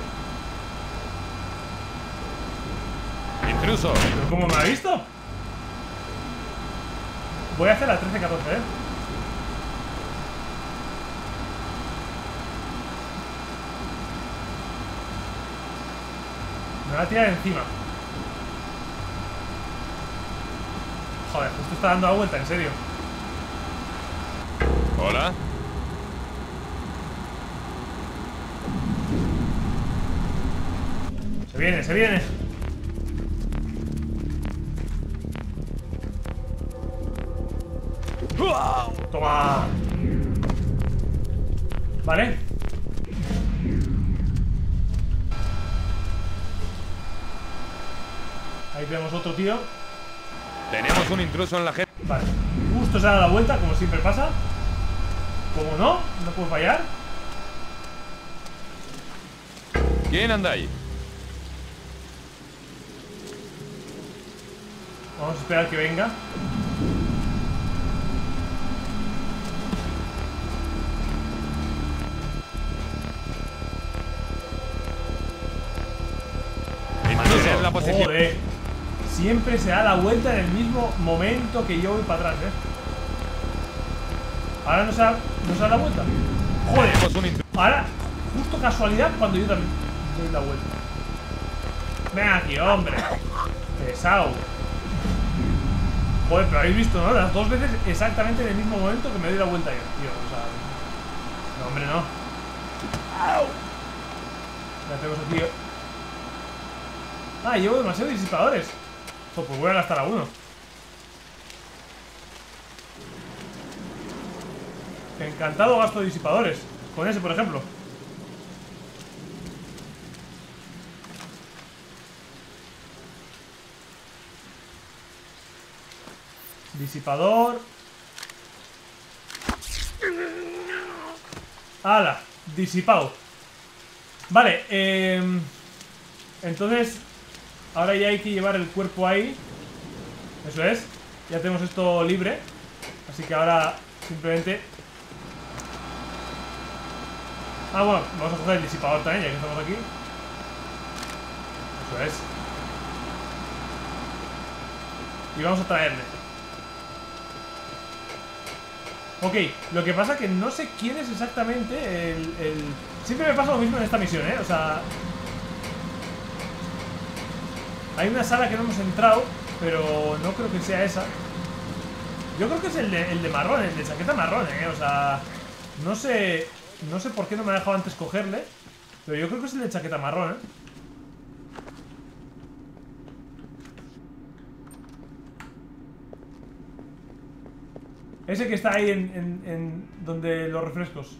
¡Intruso! ¿Pero cómo me ha visto? Voy a hacer la trece catorce, ¿eh? Me va a tirar encima. Joder, justo está dando la vuelta, en serio. Hola. Se viene, se viene. Toma. Vale. Ahí tenemos otro tío. Tenemos un intruso en la gente. Vale, justo se ha dado la vuelta, como siempre pasa. Como no, no puedo fallar. ¿Quién anda ahí? Vamos a esperar que venga. Mantener la posición. Joder. Siempre se da la vuelta en el mismo momento que yo voy para atrás, ¿eh? Ahora no se da, no se da la vuelta. Joder, ahora, justo casualidad, cuando yo también doy la vuelta. Ven aquí, hombre. Pesado. Joder, pero habéis visto, ¿no? Las dos veces exactamente en el mismo momento que me doy la vuelta yo, tío. O sea, no, hombre, no. Ya tengo eso, tío. Ah, llevo demasiados disipadores. Oh, pues voy a gastar a uno. Encantado gasto de disipadores. Con ese, por ejemplo. Disipador. ¡Hala! Disipado. Vale, eh... entonces... ahora ya hay que llevar el cuerpo ahí. Eso es. Ya tenemos esto libre. Así que ahora simplemente... Ah, bueno, vamos a coger el disipador también, ya que estamos aquí. Eso es. Y vamos a traerle. Ok, lo que pasa que no sé quién es exactamente el... el... Siempre me pasa lo mismo en esta misión, ¿eh? O sea... hay una sala que no hemos entrado, pero no creo que sea esa. Yo creo que es el de, el de marrón, el de chaqueta marrón, eh. O sea, no sé, no sé por qué no me ha dejado antes cogerle. Pero yo creo que es el de chaqueta marrón, ¿eh? Ese que está ahí en, en, en donde los refrescos.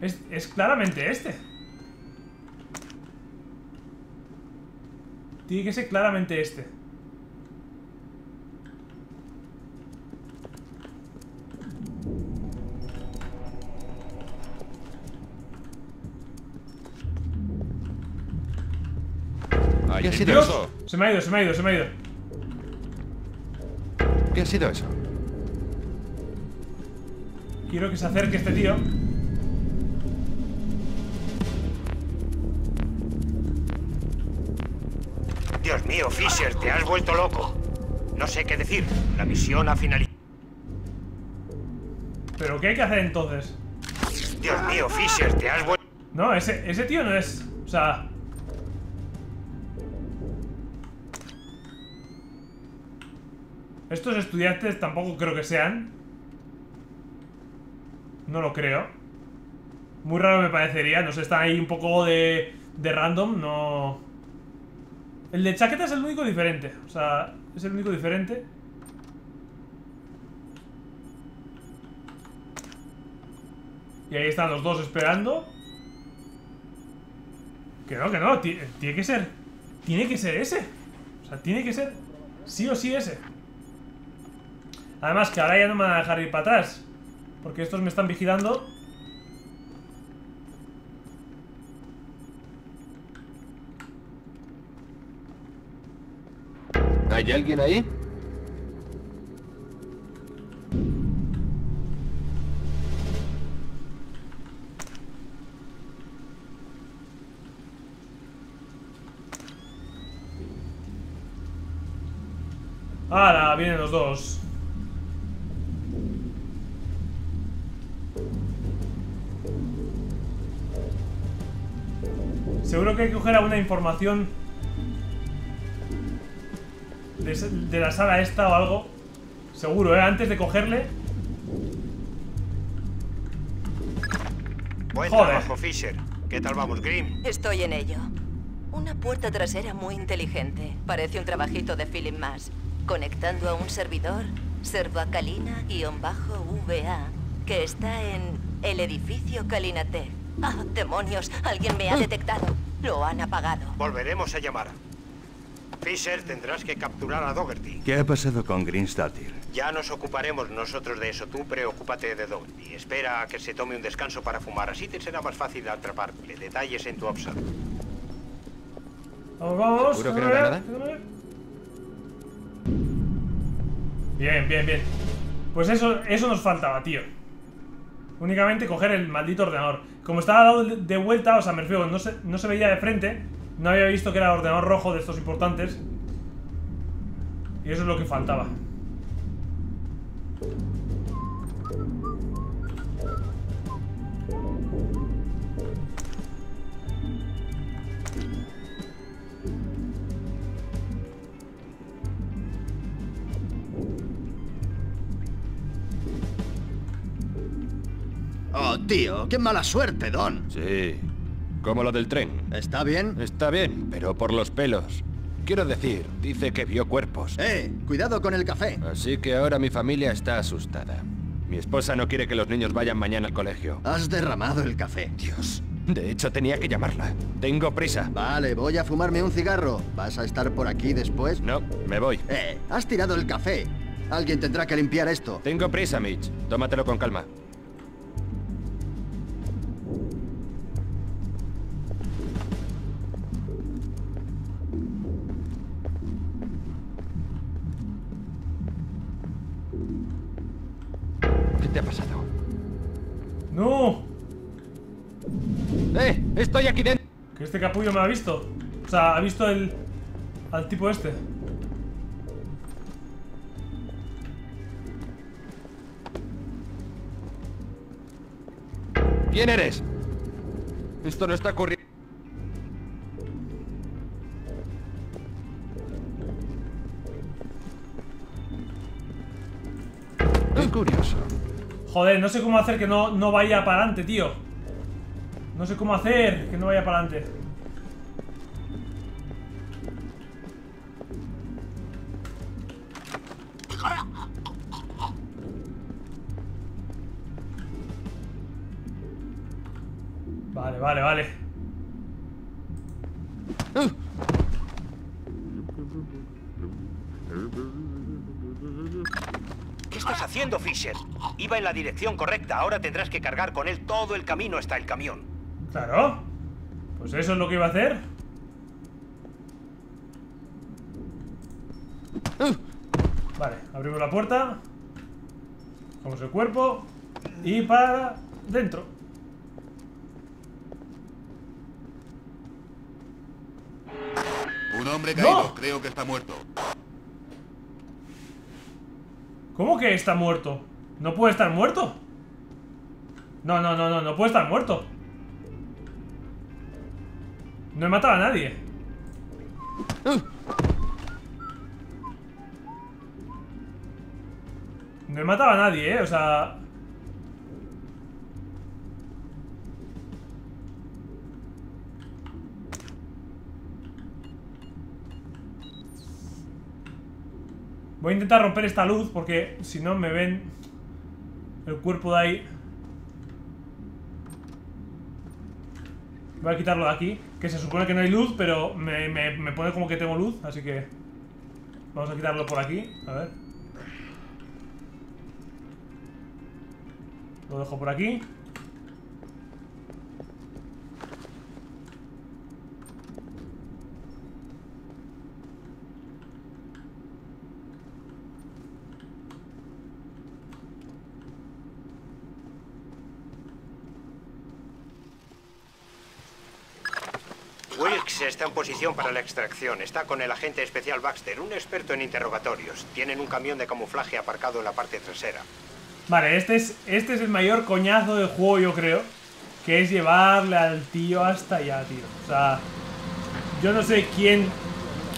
Es, es claramente este. Tiene que ser claramente este. ¿Qué ha sido eso? Se me ha ido, se me ha ido, se me ha ido. ¿Qué ha sido eso? Quiero que se acerque este tío. Dios mío, Fisher, te has vuelto loco. No sé qué decir. La misión ha finalizado. ¿Pero qué hay que hacer entonces? Dios mío, Fisher, te has vuelto... No, ese, ese tío no es... O sea... Estos estudiantes tampoco creo que sean. No lo creo. Muy raro me parecería. No sé, están ahí un poco de, de random. No... El de chaqueta es el único diferente. O sea, es el único diferente. Y ahí están los dos esperando. Que no, que no. Tiene que ser. Tiene que ser ese. O sea, tiene que ser sí o sí ese. Además que ahora ya no me van a dejar ir para atrás, porque estos me están vigilando. ¿Hay alguien ahí? Ahora vienen los dos. Seguro que hay que coger alguna información de, de la sala esta o algo. Seguro, ¿eh? Antes de cogerle. Buen trabajo, Fisher. ¿Qué tal vamos, Grimm? Estoy en ello. Una puerta trasera muy inteligente. Parece un trabajito de Philip Más. Conectando a un servidor, servoacalina-va, que está en el edificio Kalinate. ¡Ah, oh, demonios! Alguien me ha detectado. Lo han apagado. Volveremos a llamar. Fisher, tendrás que capturar a Dougherty. ¿Qué ha pasado con Dottir? Ya nos ocuparemos nosotros de eso. Tú preocúpate de Dougherty. Espera a que se tome un descanso para fumar. Así te será más fácil atraparle. Detalles en tu WhatsApp. Vamos, vamos. ¿Seguro que no habrá nada? Bien, bien, bien. Pues eso, eso nos faltaba, tío. Únicamente coger el maldito ordenador. Como estaba dado de vuelta, o sea, me refiero, no se, no se veía de frente. No había visto que era el ordenador rojo de estos importantes. Y eso es lo que faltaba. Oh, tío, qué mala suerte, Don. Sí, como lo del tren. ¿Está bien? Está bien, pero por los pelos. Quiero decir, dice que vio cuerpos. ¡Eh! Cuidado con el café. Así que ahora mi familia está asustada. Mi esposa no quiere que los niños vayan mañana al colegio. Has derramado el café. Dios, de hecho tenía que llamarla. Tengo prisa. Vale, voy a fumarme un cigarro. ¿Vas a estar por aquí después? No, me voy. ¡Eh! Has tirado el café. Alguien tendrá que limpiar esto. Tengo prisa, Mitch. Tómatelo con calma. ¿Qué ha pasado? ¡No! ¡Eh! ¡Estoy aquí dentro! Que este capullo me ha visto. O sea, ha visto el... al tipo este. ¿Quién eres? Esto no está ocurriendo. Es curioso. Joder, no sé cómo hacer que no, no vaya para adelante, tío. No sé cómo hacer que no vaya para adelante. Vale, vale, vale. ¿Qué estás haciendo, Fisher? Iba en la dirección correcta. Ahora tendrás que cargar con él todo el camino hasta el camión. Claro. Pues eso es lo que iba a hacer. Vale, abrimos la puerta. Bajamos el cuerpo. Y para dentro. Un hombre caído, ¡no! Creo que está muerto. ¿Cómo que está muerto? No puede estar muerto. No, no, no, no, no puede estar muerto. No he matado a nadie. No he matado a nadie, eh, o sea... Voy a intentar romper esta luz porque si no me ven el cuerpo de ahí. Voy a quitarlo de aquí, que se supone que no hay luz, pero me, me, me pone como que tengo luz, así que vamos a quitarlo por aquí, a ver. Lo dejo por aquí. Wilkes está en posición para la extracción. Está con el agente especial Baxter, un experto en interrogatorios. Tienen un camión de camuflaje aparcado en la parte trasera. Vale, este es, este es el mayor coñazo del juego, yo creo. Que es llevarle al tío hasta allá, tío. O sea, yo no sé quién,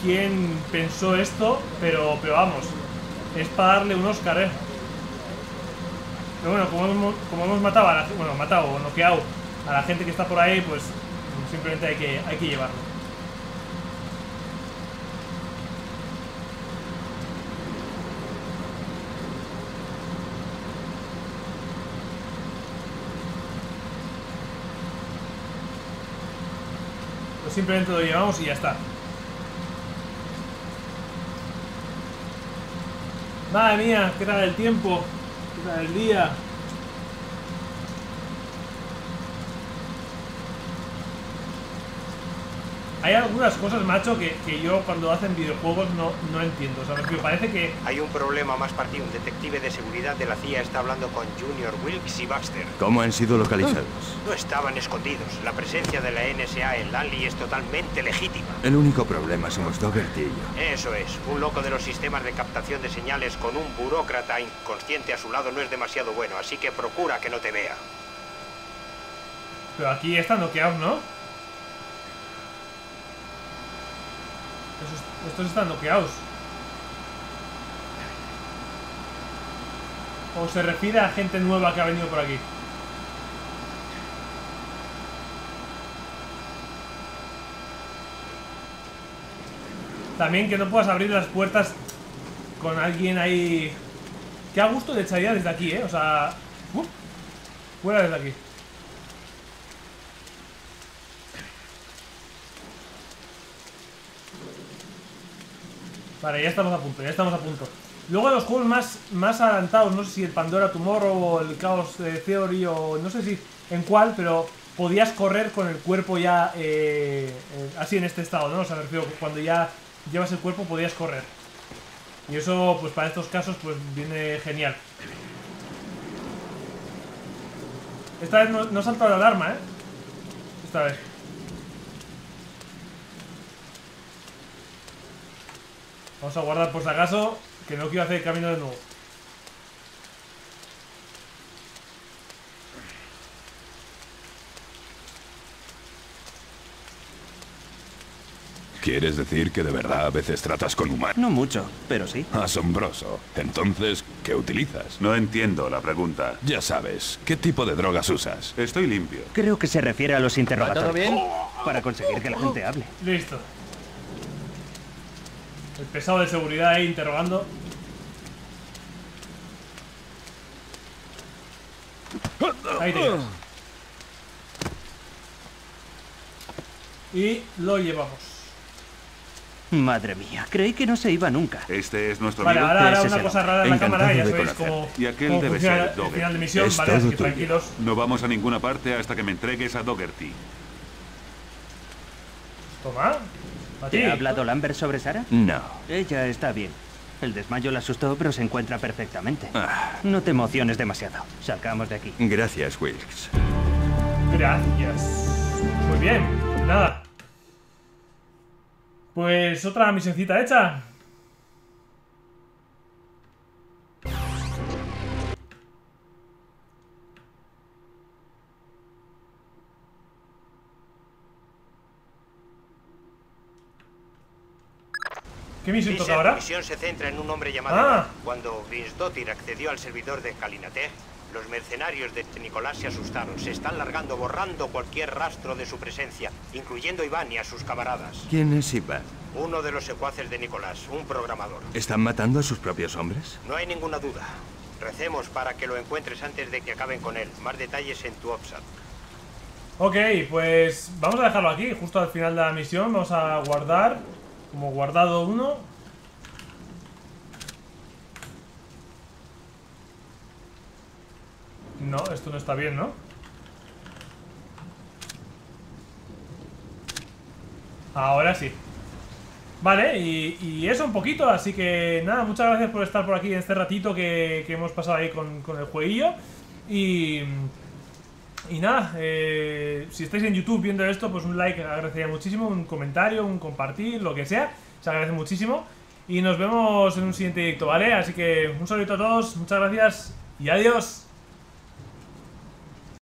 quién pensó esto, pero, pero vamos. Es para darle un Oscar, eh. Pero bueno, como hemos, como hemos matado a la, bueno, matado o noqueado a la gente que está por ahí, pues... simplemente hay que, hay que llevarlo. Pues simplemente lo llevamos y ya está. Madre mía, qué tal el tiempo, qué tal el día. Hay algunas cosas, macho, que, que yo cuando hacen videojuegos no, no entiendo. O sea, me parece que... Hay un problema más para ti. Un detective de seguridad de la C I A está hablando con Junior, Wilkes y Baxter. ¿Cómo han sido localizados? No estaban escondidos. La presencia de la N S A en Lanley es totalmente legítima. El único problema somos Dougherty y yo. Eso es. Un loco de los sistemas de captación de señales con un burócrata inconsciente a su lado no es demasiado bueno. Así que procura que no te vea. Pero aquí están noqueados, ¿no? Estos están bloqueados. O se refiere a gente nueva que ha venido por aquí. También que no puedas abrir las puertas con alguien ahí. Que a gusto le echaría desde aquí, eh. O sea... Uh, fuera desde aquí. Vale, ya estamos a punto, ya estamos a punto. Luego los juegos más, más adelantados, no sé si el Pandora Tomorrow o el Chaos Theory o no sé si en cuál, pero podías correr con el cuerpo ya eh, eh, así en este estado, ¿no? O sea, me refiero, cuando ya llevas el cuerpo podías correr. Y eso, pues para estos casos, pues viene genial. Esta vez no, no salta la alarma, ¿eh? Esta vez. Vamos a guardar por si acaso, que no quiero hacer el camino de nuevo. ¿Quieres decir que de verdad a veces tratas con humanos? No mucho, pero sí. Asombroso. Entonces, ¿Qué utilizas? No entiendo la pregunta. Ya sabes, ¿qué tipo de drogas usas? Estoy limpio. Creo que se refiere a los interrogatorios. ¿Todo bien? Para conseguir que la gente hable. Listo. El pesado de seguridad ahí interrogando. Ahí te llevas. Y lo llevamos. Madre mía, creí que no se iba nunca. Este es nuestro amigo. Vale, ahora hará una cosa rara en la cámara, ya sabéis cómo funciona el final de misión. Vale, así que tranquilos. No vamos a ninguna parte hasta que me entregues a Dougherty. Toma. ¿Te ha hablado Lambert sobre Sara? No. Ella está bien. El desmayo la asustó, pero se encuentra perfectamente. Ah. No te emociones demasiado. Salgamos de aquí. Gracias, Wilkes. Gracias. Muy bien. Nada. Pues otra misioncita hecha. ¿Qué misión toca ahora? La misión se centra en un hombre llamado ah. Cuando Dottir accedió al servidor de Kalinate, los mercenarios de Nicolás se asustaron. Se están largando, borrando cualquier rastro de su presencia, incluyendo a Iván y a sus camaradas. ¿Quién es Iván? Uno de los secuaces de Nicolás, un programador. ¿Están matando a sus propios hombres? No hay ninguna duda. Recemos para que lo encuentres antes de que acaben con él. Más detalles en tu website. Ok, pues vamos a dejarlo aquí, justo al final de la misión. Vamos a guardar... Como guardado uno. No, esto no está bien, ¿no? Ahora sí. Vale, y, y eso un poquito. Así que nada, muchas gracias por estar por aquí en este ratito que, que hemos pasado ahí con, con el jueguillo. Y... Y nada, eh, si estáis en YouTube viendo esto, pues un like agradecería muchísimo, un comentario, un compartir, lo que sea, se agradece muchísimo. Y nos vemos en un siguiente directo, ¿vale? Así que un saludo a todos, muchas gracias y adiós.